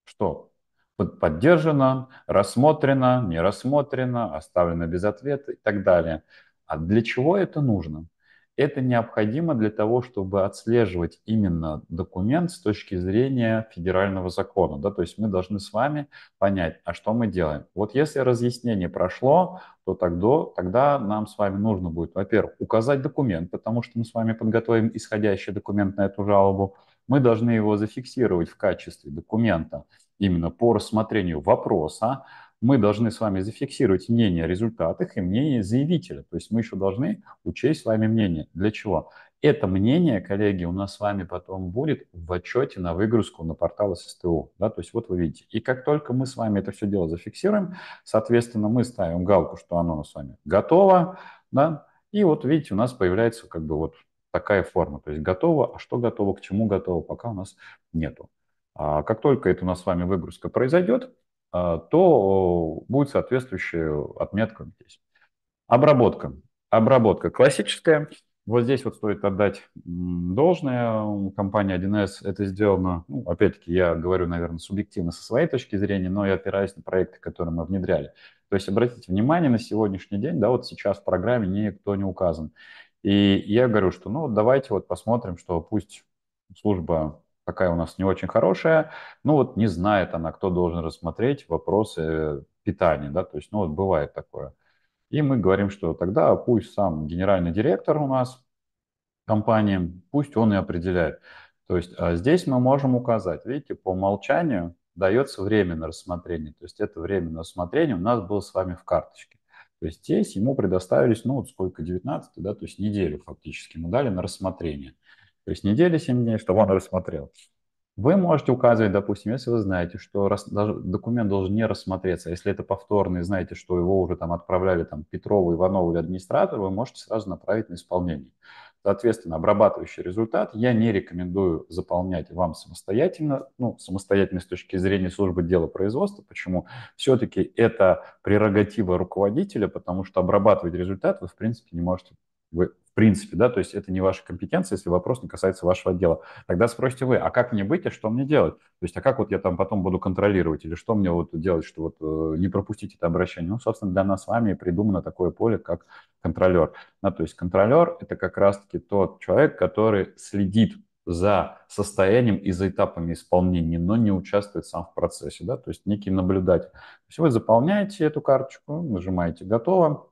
что поддержано, рассмотрено, не рассмотрено, оставлено без ответа и так далее. А для чего это нужно? Это необходимо для того, чтобы отслеживать именно документ с точки зрения федерального закона. Да? То есть мы должны с вами понять, а что мы делаем. Вот если разъяснение прошло, то тогда, тогда нам с вами нужно будет, во-первых, указать документ, потому что мы с вами подготовим исходящий документ на эту жалобу. Мы должны его зафиксировать в качестве документа именно по рассмотрению вопроса. Мы должны с вами зафиксировать мнение о результатах и мнение заявителя. То есть мы еще должны учесть с вами мнение. Для чего? Это мнение, коллеги, у нас с вами потом будет в отчете на выгрузку на портал эс эс тэ у. Да? То есть вот вы видите. И как только мы с вами это все дело зафиксируем, соответственно, мы ставим галку, что оно у нас с вами готово. Да? И вот видите, у нас появляется как бы вот такая форма. То есть готово, а что готово, к чему готово, пока у нас нету. А как только это у нас с вами выгрузка произойдет, то будет соответствующая отметка здесь. Обработка. Обработка классическая. Вот здесь вот стоит отдать должное. Компания один эс это сделано, ну, опять-таки, я говорю, наверное, субъективно со своей точки зрения, но я опираюсь на проекты, которые мы внедряли. То есть обратите внимание, на сегодняшний день, да, вот сейчас в программе никто не указан. И я говорю, что ну давайте вот посмотрим, что пусть служба такая у нас не очень хорошая, ну вот не знает она, кто должен рассмотреть вопросы питании, да, то есть, ну, вот бывает такое. И мы говорим, что тогда пусть сам генеральный директор у нас компании, пусть он и определяет. То есть здесь мы можем указать, видите, по умолчанию дается время на рассмотрение. То есть это время на рассмотрение у нас было с вами в карточке. То есть здесь ему предоставились, ну вот сколько, девятнадцать, да, то есть неделю фактически мы дали на рассмотрение. То есть неделя, семь дней, чтобы он рассмотрел. Вы можете указывать, допустим, если вы знаете, что рас... даже документ должен не рассмотреться, если это повторный, знаете, что его уже там отправляли там Петрову, Иванову или администратору, вы можете сразу направить на исполнение. Соответственно, обрабатывающий результат я не рекомендую заполнять вам самостоятельно, ну, самостоятельно с точки зрения службы дела производства. Почему? Все-таки это прерогатива руководителя, потому что обрабатывать результат вы, в принципе, не можете. Вы в принципе, да, то есть это не ваша компетенция, если вопрос не касается вашего отдела. Тогда спросите вы, а как мне быть, а что мне делать? То есть, а как вот я там потом буду контролировать, или что мне вот делать, что вот не пропустить это обращение? Ну, собственно, для нас с вами придумано такое поле, как контролер. Ну, то есть контролер – это как раз-таки тот человек, который следит за состоянием и за этапами исполнения, но не участвует сам в процессе, да, то есть некий наблюдатель. То есть вы заполняете эту карточку, нажимаете «Готово».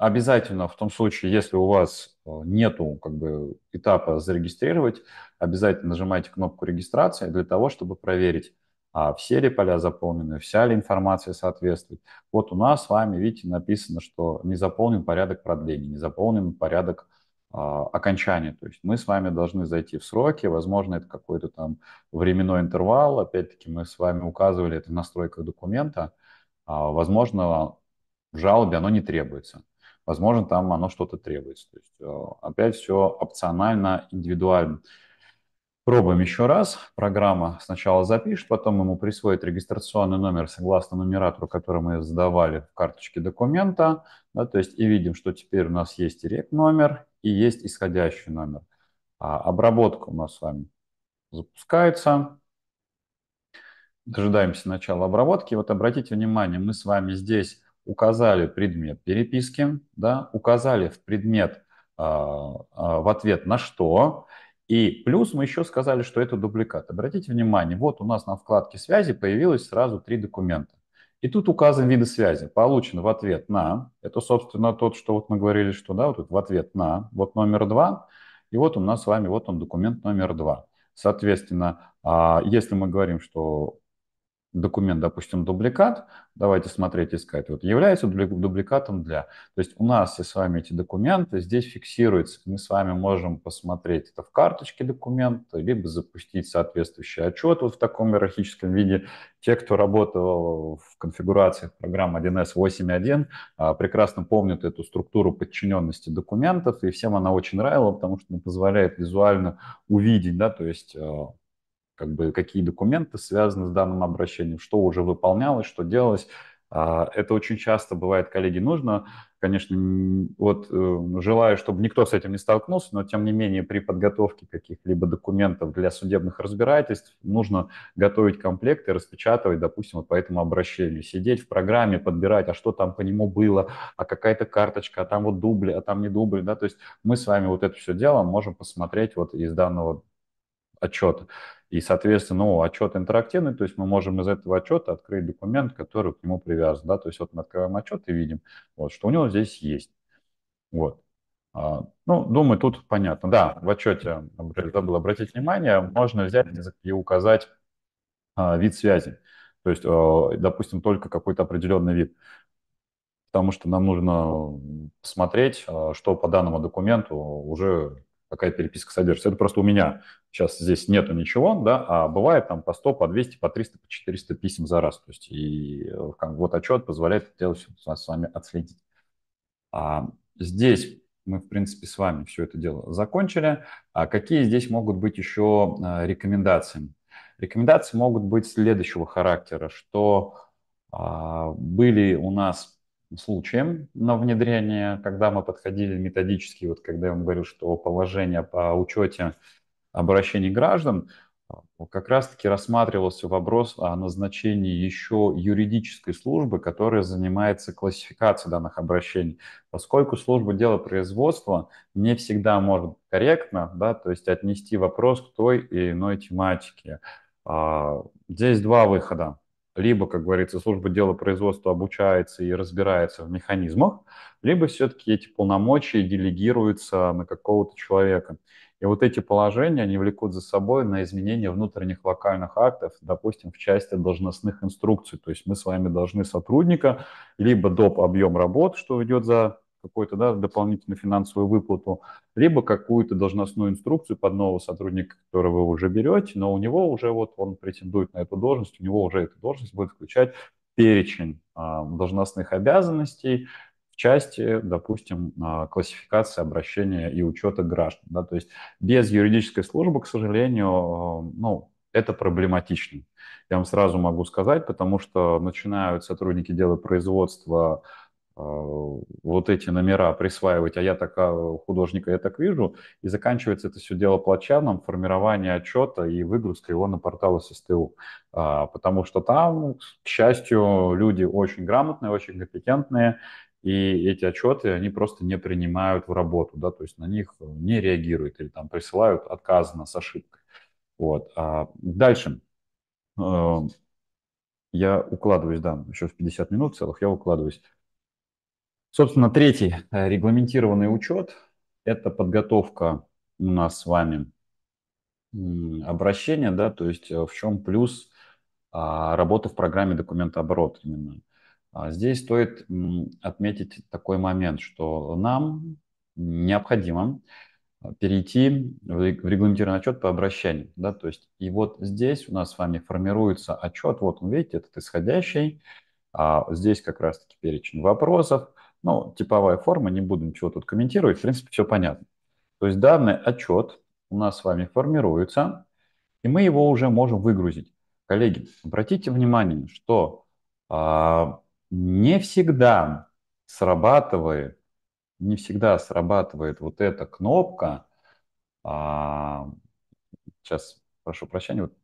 Обязательно в том случае, если у вас нету как бы этапа зарегистрировать, обязательно нажимайте кнопку регистрации для того, чтобы проверить, а все ли поля заполнены, вся ли информация соответствует. Вот у нас с вами, видите, написано, что не заполнен порядок продления, не заполнен порядок а, окончания. То есть мы с вами должны зайти в сроки, возможно, это какой-то там временной интервал. Опять-таки мы с вами указывали это в настройках документа. А, возможно, в жалобе оно не требуется. Возможно, там оно что-то требуется. То есть, опять все опционально, индивидуально. Пробуем еще раз. Программа сначала запишет, потом ему присвоит регистрационный номер согласно нумератору, который мы задавали в карточке документа. Да, то есть, и видим, что теперь у нас есть рек номер и есть исходящий номер. А обработка у нас с вами запускается. Дожидаемся начала обработки. Вот обратите внимание, мы с вами здесь указали предмет переписки, да, указали в предмет, э, э, в ответ на что, и плюс мы еще сказали, что это дубликат. Обратите внимание, вот у нас на вкладке связи появилось сразу три документа. И тут указаны виды связи. Получен в ответ на, это, собственно, тот, что вот мы говорили, что, да, вот в ответ на, вот номер два, и вот у нас с вами, вот он, документ номер два. Соответственно, э, если мы говорим, что документ, допустим, дубликат, давайте смотреть, искать, вот является дубликатом для. То есть у нас все с вами эти документы здесь фиксируются. Мы с вами можем посмотреть это в карточке документа, либо запустить соответствующий отчет вот в таком иерархическом виде. Те, кто работал в конфигурациях программы один эс восемь точка один, прекрасно помнят эту структуру подчиненности документов, и всем она очень нравилась, потому что она позволяет визуально увидеть, да, то есть как бы какие документы связаны с данным обращением, что уже выполнялось, что делалось. Это очень часто бывает, коллеги, нужно. Конечно, вот желаю, чтобы никто с этим не столкнулся, но тем не менее при подготовке каких-либо документов для судебных разбирательств нужно готовить комплекты, распечатывать, допустим, вот по этому обращению, сидеть в программе, подбирать, а что там по нему было, а какая-то карточка, а там вот дубль, а там не дубль, да, то есть мы с вами вот это все дело можем посмотреть вот из данного отчета. И, соответственно, ну, отчет интерактивный, то есть мы можем из этого отчета открыть документ, который к нему привязан. Да? То есть вот мы открываем отчет и видим, вот, что у него здесь есть. Вот. А, ну, думаю, тут понятно. Да, в отчете, забыл обратить внимание, можно взять и указать а, вид связи. То есть, а, допустим, только какой-то определенный вид. Потому что нам нужно посмотреть, а, что по данному документу уже... какая переписка содержится. Это просто у меня сейчас здесь нету ничего, да, а бывает там по сто, по двести, по триста, по четыреста писем за раз. То есть и вот отчет позволяет делать все с вами отследить. А здесь мы, в принципе, с вами все это дело закончили. А какие здесь могут быть еще рекомендации? Рекомендации могут быть следующего характера, что а, были у нас... случаем на внедрение, когда мы подходили методически, вот когда я вам говорил, что положение по учете обращений граждан, как раз-таки рассматривался вопрос о назначении еще юридической службы, которая занимается классификацией данных обращений, поскольку служба дела производства не всегда может корректно, да, то есть отнести вопрос к той или иной тематике. Здесь два выхода. либо, как говорится, служба делопроизводства обучается и разбирается в механизмах, либо все-таки эти полномочия делегируются на какого-то человека. И вот эти положения, они влекут за собой на изменение внутренних локальных актов, допустим, в части должностных инструкций. То есть мы с вами должны сотрудника, либо доп. Объем работ, что идет за какую-то, да, дополнительную финансовую выплату, либо какую-то должностную инструкцию под нового сотрудника, который вы уже берете, но у него уже вот он претендует на эту должность, у него уже эта должность будет включать перечень а, должностных обязанностей, части, допустим, классификации, обращения и учета граждан. Да? То есть без юридической службы, к сожалению, ну, это проблематично. Я вам сразу могу сказать, потому что начинают сотрудники делопроизводства э, вот эти номера присваивать, а я так художника, я так вижу, и заканчивается это все дело плачевным, формирование отчета и выгрузка его на портал эс эс тэ у. Э, потому что там, к счастью, люди очень грамотные, очень компетентные, и эти отчеты они просто не принимают в работу, да, то есть на них не реагируют или там присылают отказано с ошибкой. Вот. А дальше э, я укладываюсь, да, еще в пятьдесят минут целых я укладываюсь. Собственно, третий регламентированный учет – это подготовка у нас с вами обращения, да, то есть в чем плюс а, работы в программе «Документооборот» именно. Здесь стоит отметить такой момент, что нам необходимо перейти в регламентированный отчет по обращению. Да? То есть, и вот здесь у нас с вами формируется отчет, вот он, видите, этот исходящий, а здесь как раз-таки перечень вопросов, ну, типовая форма, не буду ничего тут комментировать, в принципе, все понятно. То есть данный отчет у нас с вами формируется, и мы его уже можем выгрузить. Коллеги, обратите внимание, что... Не всегда срабатывает, не всегда срабатывает вот эта кнопка. А, сейчас прошу прощения, вот,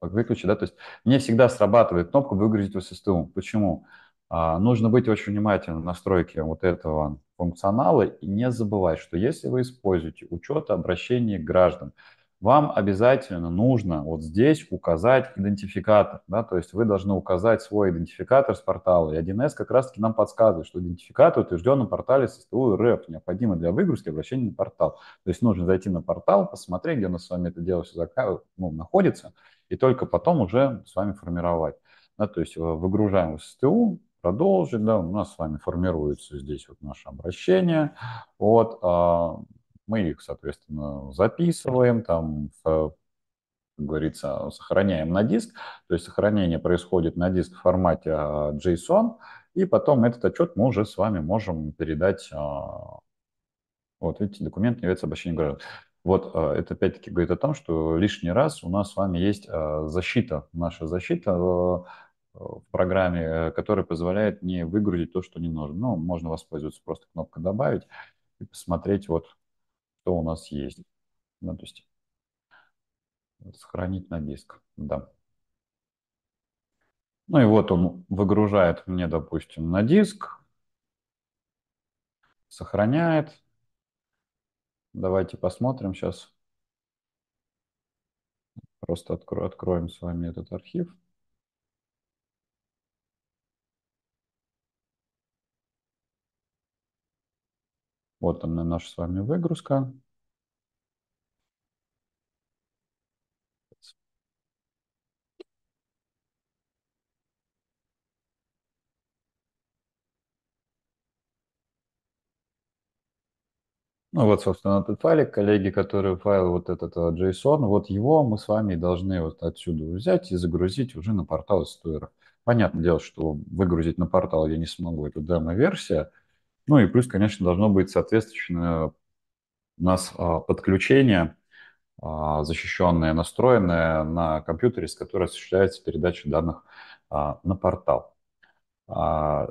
выключи, да, то есть не всегда срабатывает кнопка выгрузить в эс эс тэ у. Почему? А, нужно быть очень внимательным в настройке вот этого функционала и не забывать, что если вы используете учет обращений граждан, вам обязательно нужно вот здесь указать идентификатор. Да? То есть вы должны указать свой идентификатор с портала. И один эс как раз-таки нам подсказывает, что идентификатор утвержден на портале эс эс тэ у эр эф, необходимо для выгрузки обращения на портал. То есть нужно зайти на портал, посмотреть, где у нас с вами это дело все ну, находится, и только потом уже с вами формировать. Да? То есть выгружаем в эс эс тэ у, продолжить. Да? У нас с вами формируется здесь вот наше обращение. Вот, мы их, соответственно, записываем, там, как говорится, сохраняем на диск. То есть сохранение происходит на диск в формате джейсон, и потом этот отчет мы уже с вами можем передать. Вот, видите, документ не является обращением граждан. Вот, это опять-таки говорит о том, что лишний раз у нас с вами есть защита, наша защита в программе, которая позволяет не выгрузить то, что не нужно. Ну, можно воспользоваться просто кнопкой «Добавить» и посмотреть, вот, что у нас есть. Ну, то есть сохранить на диск, да. Ну и вот он выгружает мне, допустим, на диск, сохраняет. Давайте посмотрим сейчас. Просто откро- откроем с вами этот архив. Вот она, наша с вами выгрузка. Ну вот, собственно, этот файлик, коллеги, который файл вот этот джейсон, вот его мы с вами должны вот отсюда взять и загрузить уже на портал эс эс тэ у эр эф. Понятное дело, что выгрузить на портал я не смогу, это демо-версия. Ну и плюс, конечно, должно быть соответственно у нас а, подключение, а, защищенное, настроенное на компьютере, с которой осуществляется передача данных а, на портал. А,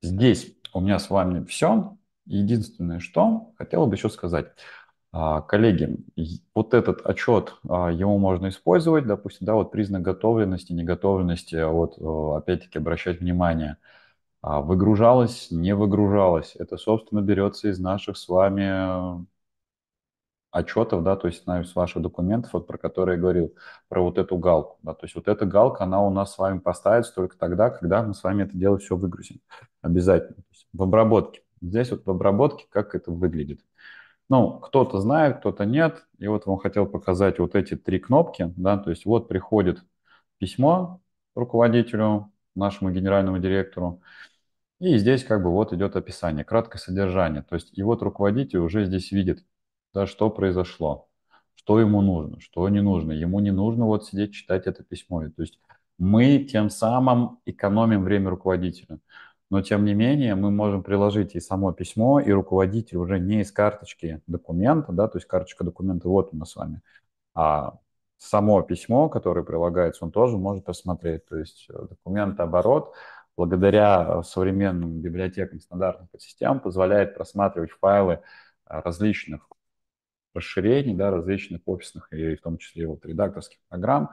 здесь у меня с вами все. Единственное, что хотел бы еще сказать. А, коллеги, вот этот отчет, а, его можно использовать, допустим, да, вот признак готовленности, неготовленности, вот опять-таки обращать внимание. Выгружалось, не выгружалось. Это, собственно, берется из наших с вами отчетов, да, то есть на, с ваших документов, вот, про которые я говорил, про вот эту галку. Да, то есть вот эта галка, она у нас с вами поставится только тогда, когда мы с вами это дело все выгрузим. Обязательно. То есть в обработке. Здесь вот в обработке как это выглядит. Ну, кто-то знает, кто-то нет. И вот вам хотел показать вот эти три кнопки. Да, то есть вот приходит письмо руководителю, нашему генеральному директору. И здесь как бы вот идет описание, краткое содержание. То есть и вот руководитель уже здесь видит, да, что произошло, что ему нужно, что не нужно. Ему не нужно вот сидеть читать это письмо. То есть мы тем самым экономим время руководителя. Но тем не менее мы можем приложить и само письмо, и руководитель уже не из карточки документа, да, то есть карточка документа вот у нас с вами, а само письмо, которое прилагается, он тоже может рассмотреть. То есть документооборот благодаря современным библиотекам стандартных систем позволяет просматривать файлы различных расширений, да, различных офисных и в том числе вот редакторских программ,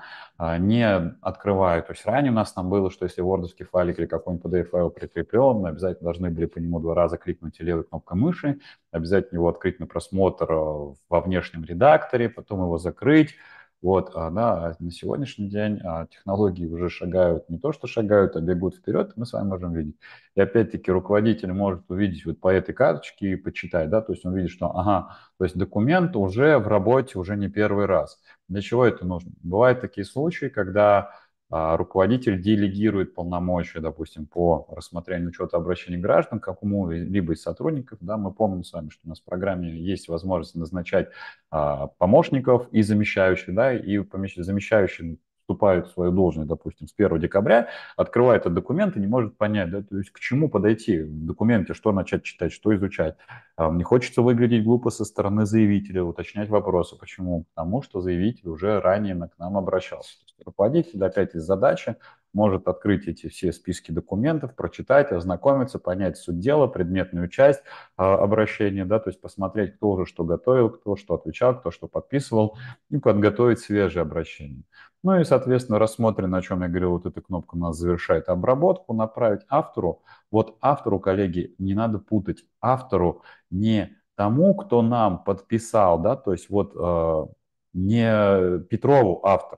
не открываю. То есть ранее у нас там было, что если вордовский файлик или какой-нибудь пи ди эф-файл прикреплен, мы обязательно должны были по нему два раза кликнуть левой кнопкой мыши, обязательно его открыть на просмотр во внешнем редакторе, потом его закрыть. Вот, да, на сегодняшний день технологии уже шагают, не то что шагают, а бегут вперед, мы с вами можем видеть. И опять-таки руководитель может увидеть вот по этой карточке и почитать, да, то есть он видит, что, ага, то есть документ уже в работе уже не первый раз. Для чего это нужно? Бывают такие случаи, когда а, руководитель делегирует полномочия, допустим, по рассмотрению учета обращений граждан какому-либо из сотрудников, да, мы помним с вами, что у нас в программе есть возможность назначать а, помощников и замещающих, да, и замещающие вступают в свою должность, допустим, с первого декабря, открывает этот документ и не может понять, да, то есть к чему подойти в документе, что начать читать, что изучать. Не хочется выглядеть глупо со стороны заявителя, уточнять вопросы. Почему? Потому что заявитель уже ранее к нам обращался. То есть руководитель опять из задачи может открыть эти все списки документов, прочитать, ознакомиться, понять суть дела, предметную часть э, обращения, да, то есть посмотреть, кто уже что готовил, кто что отвечал, кто что подписывал, и подготовить свежие обращения. Ну и, соответственно, рассмотрено, о чем я говорил, вот эта кнопка у нас завершает обработку, направить автору. Вот автору, коллеги, не надо путать, автору не тому, кто нам подписал, да, то есть вот э, не Петрову автор.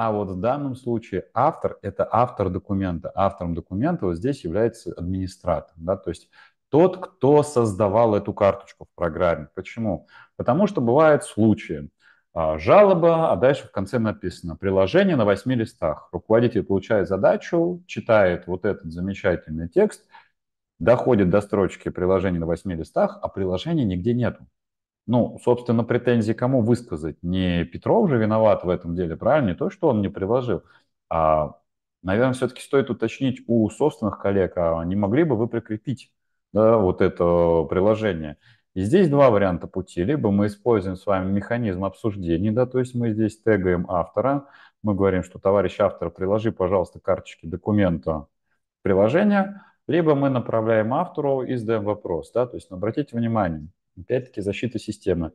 А вот в данном случае автор – это автор документа. Автором документа вот здесь является администратор, да, то есть тот, кто создавал эту карточку в программе. Почему? Потому что бывают случаи. Жалоба, а дальше в конце написано «Приложение на восьми листах». Руководитель получает задачу, читает вот этот замечательный текст, доходит до строчки «Приложение на восьми листах», а приложения нигде нету. Ну, собственно, претензии кому высказать? Не Петров же виноват в этом деле, правильно? Не то, что он не приложил. А, наверное, все-таки стоит уточнить у собственных коллег, а не могли бы вы прикрепить, да, вот это приложение? И здесь два варианта пути. Либо мы используем с вами механизм обсуждений, да, то есть мы здесь тегаем автора, мы говорим, что товарищ автор, приложи, пожалуйста, карточки документа приложения, либо мы направляем автору и задаем вопрос, да, то есть обратите внимание, опять-таки, защита системы.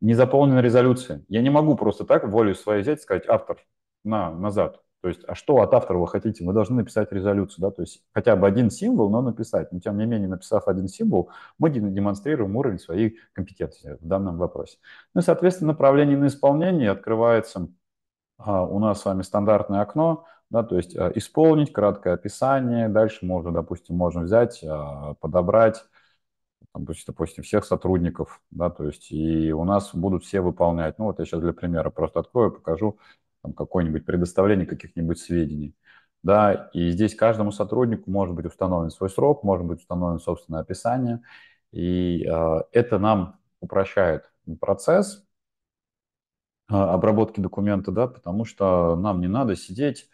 Не заполнена резолюция. Я не могу просто так волю своей взять и сказать, автор, на, назад. То есть, а что от автора вы хотите? Вы должны написать резолюцию, да, то есть хотя бы один символ, но написать. Но тем не менее, написав один символ, мы демонстрируем уровень своей компетенции в данном вопросе. Ну и, соответственно, направление на исполнение открывается а, у нас с вами стандартное окно, да, то есть а, исполнить, краткое описание. Дальше можно, допустим, можно взять, а, подобрать, допустим, всех сотрудников, да, то есть и у нас будут все выполнять. Ну вот я сейчас для примера просто открою, покажу какое-нибудь предоставление каких-нибудь сведений, да, и здесь каждому сотруднику может быть установлен свой срок, может быть установлено собственное описание, и э, это нам упрощает процесс э, обработки документа, да, потому что нам не надо сидеть,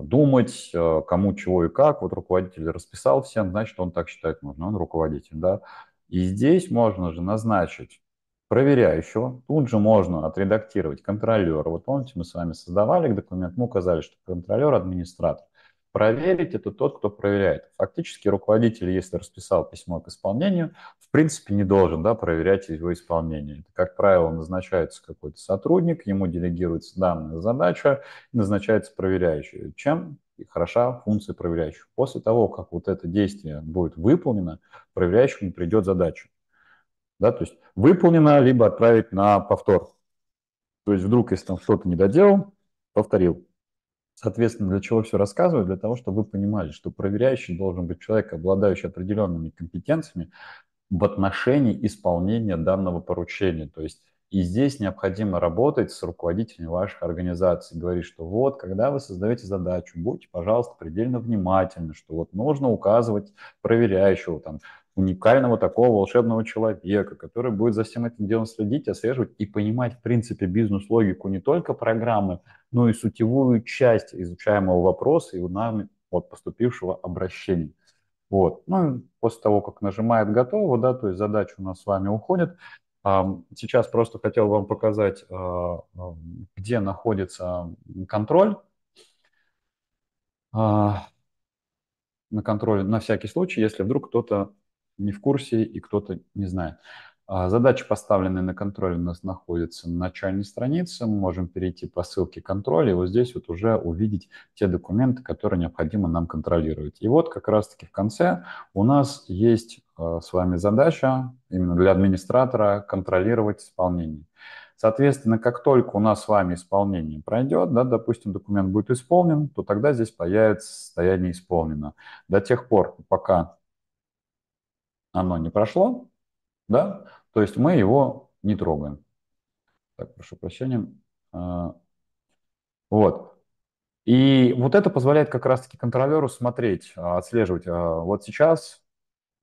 думать, кому, чего и как. Вот руководитель расписал всем, значит, он так считает нужно, он руководитель, да. И здесь можно же назначить проверяющего, тут же можно отредактировать контролера. Вот помните, мы с вами создавали документ, мы указали, что контролер – администратор. Проверить – это тот, кто проверяет. Фактически руководитель, если расписал письмо к исполнению, в принципе, не должен, да, проверять его исполнение. Это, как правило, назначается какой-то сотрудник, ему делегируется данная задача, назначается проверяющий. Чем хороша функция проверяющего? После того, как вот это действие будет выполнено, проверяющему придет задача. да, то есть выполнено, либо отправить на повтор. То есть вдруг, если там что-то не доделал, повторил. Соответственно, для чего все рассказываю? Для того, чтобы вы понимали, что проверяющий должен быть человек, обладающий определенными компетенциями в отношении исполнения данного поручения. То есть и здесь необходимо работать с руководителями ваших организаций, говорить, что вот, когда вы создаете задачу, будьте, пожалуйста, предельно внимательны, что вот нужно указывать проверяющего, там, уникального такого волшебного человека, который будет за всем этим делом следить, отслеживать и понимать, в принципе, бизнес-логику не только программы, но и сутевую часть изучаемого вопроса и нами от поступившего обращения. Вот. Ну, после того, как нажимает «Готово», да, то есть задача у нас с вами уходит. Сейчас просто хотел вам показать, где находится контроль. На контроле на всякий случай, если вдруг кто-то не в курсе и кто-то не знает. Задачи, поставленные на контроль, у нас находятся на начальной странице. Мы можем перейти по ссылке контроля и вот здесь вот уже увидеть те документы, которые необходимо нам контролировать. И вот как раз-таки в конце у нас есть с вами задача именно для администратора контролировать исполнение. Соответственно, как только у нас с вами исполнение пройдет, да, допустим, документ будет исполнен, то тогда здесь появится состояние «Исполнено». До тех пор, пока оно не прошло, да, то есть мы его не трогаем. Так, прошу прощения. Вот. И вот это позволяет как раз-таки контролеру смотреть, отслеживать. Вот сейчас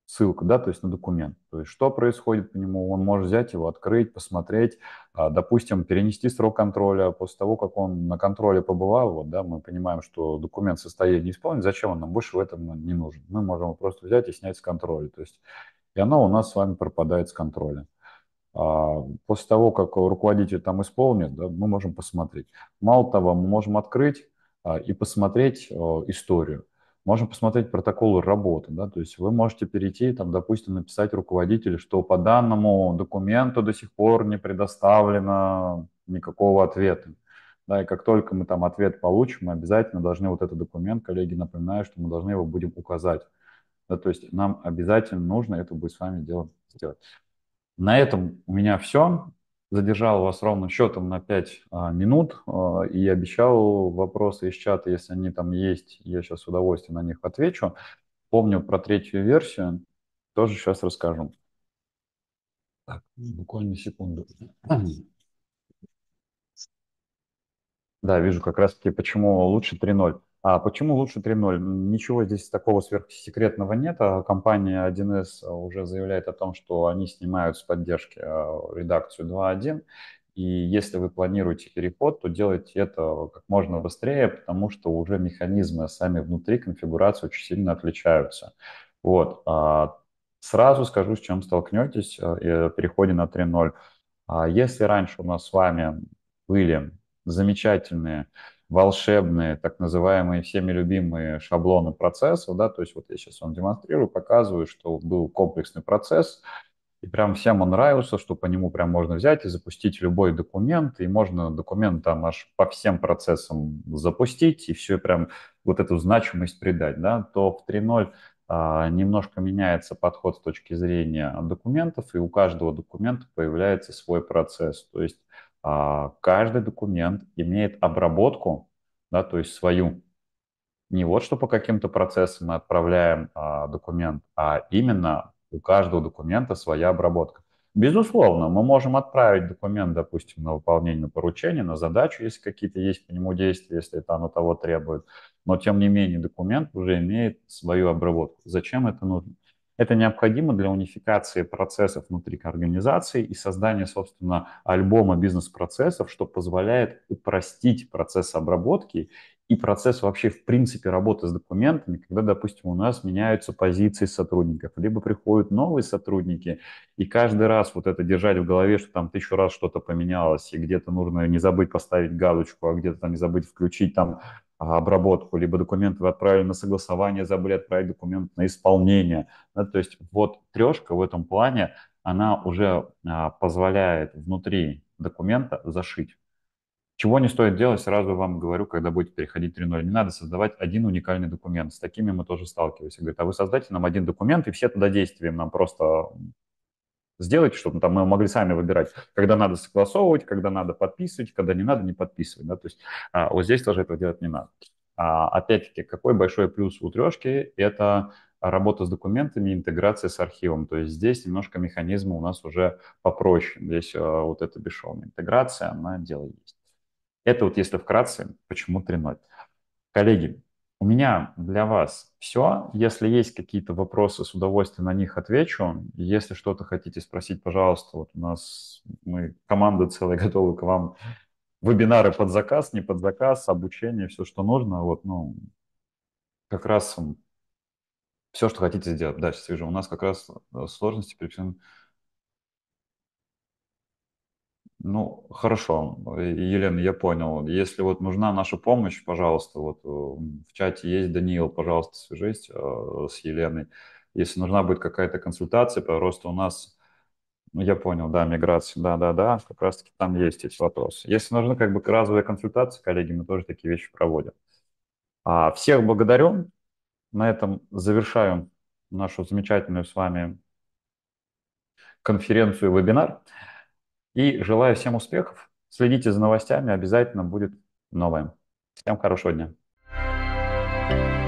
ссылка, да, то есть на документ. То есть что происходит по нему, он может взять его, открыть, посмотреть, допустим, перенести срок контроля. После того, как он на контроле побывал, вот, да, мы понимаем, что документ в состоянии исполнен, зачем он нам больше в этом не нужен. Мы можем его просто взять и снять с контроля. То есть и оно у нас с вами пропадает с контроля. После того, как руководитель там исполнит, да, мы можем посмотреть. Мало того, мы можем открыть и посмотреть историю. Можем посмотреть протоколы работы. Да, то есть вы можете перейти, там, допустим, написать руководителю, что по данному документу до сих пор не предоставлено никакого ответа. Да, и как только мы там ответ получим, мы обязательно должны вот этот документ, коллеги, напоминаю, что мы должны его будем указать. Да, то есть нам обязательно нужно это будет с вами делать. На этом у меня все. Задержал вас ровным счетом на пять а, минут а, и обещал вопросы из чата, если они там есть, я сейчас с удовольствием на них отвечу. Помню про третью версию, тоже сейчас расскажу. Так, буквально секунду. Да, вижу как раз-таки, почему лучше три ноль. А почему лучше три ноль? Ничего здесь такого сверхсекретного нет. Компания один эс уже заявляет о том, что они снимают с поддержки редакцию два точка один. И если вы планируете переход, то делайте это как можно быстрее, потому что уже механизмы сами внутри конфигурации очень сильно отличаются. Вот. Сразу скажу, с чем столкнетесь в переходе на три ноль. Если раньше у нас с вами были замечательные, волшебные, так называемые всеми любимые шаблоны процессов, да, то есть вот я сейчас вам демонстрирую, показываю, что был комплексный процесс, и прям всем он нравился, что по нему прям можно взять и запустить любой документ, и можно документ там аж по всем процессам запустить, и все прям вот эту значимость придать, да, то в три ноль а, немножко меняется подход с точки зрения документов, и у каждого документа появляется свой процесс, то есть каждый документ имеет обработку, да, то есть свою. Не вот что по каким-то процессам мы отправляем а, документ, а именно у каждого документа своя обработка. Безусловно, мы можем отправить документ, допустим, на выполнение поручения, на задачу, если какие-то есть по нему действия, если это оно того требует. Но, тем не менее, документ уже имеет свою обработку. Зачем это нужно? Это необходимо для унификации процессов внутри организации и создания, собственно, альбома бизнес-процессов, что позволяет упростить процесс обработки и процесс вообще, в принципе, работы с документами, когда, допустим, у нас меняются позиции сотрудников, либо приходят новые сотрудники, и каждый раз вот это держать в голове, что там тысячу раз что-то поменялось, и где-то нужно не забыть поставить галочку, а где-то там не забыть включить там обработку, либо документы вы отправили на согласование, забыли отправить документ на исполнение. Да, то есть вот трешка в этом плане, она уже а, позволяет внутри документа зашить. Чего не стоит делать, сразу вам говорю, когда будете переходить три ноль, не надо создавать один уникальный документ. С такими мы тоже сталкиваемся. Говорят, а вы создайте нам один документ, и все туда действия нам просто сделайте, чтобы там мы могли сами выбирать, когда надо согласовывать, когда надо подписывать, когда не надо, не подписывать. Да? То есть а, вот здесь тоже этого делать не надо. А, опять-таки, какой большой плюс у трешки – это работа с документами, интеграция с архивом. То есть здесь немножко механизмы у нас уже попроще. Здесь а, вот эта бесшовная интеграция, она дело есть. Это вот если вкратце, почему три ноль. Коллеги, у меня для вас все. Если есть какие-то вопросы, с удовольствием на них отвечу. Если что-то хотите спросить, пожалуйста, вот у нас мы команда целая готова к вам. Вебинары под заказ, не под заказ, обучение, все, что нужно. Вот, ну, как раз все, что хотите сделать. Да, сейчас вижу, у нас как раз сложности причин. Ну, хорошо, Елена, я понял. Если вот нужна наша помощь, пожалуйста, вот в чате есть Даниил, пожалуйста, свяжись э, с Еленой. Если нужна будет какая-то консультация, просто у нас, ну, я понял, да, миграция, да-да-да, как раз-таки там есть эти вопросы. Если нужны как бы разовые консультации, коллеги, мы тоже такие вещи проводим. А, всех благодарю. На этом завершаю нашу замечательную с вами конференцию, вебинар. И желаю всем успехов. Следите за новостями, обязательно будет новое. Всем хорошего дня.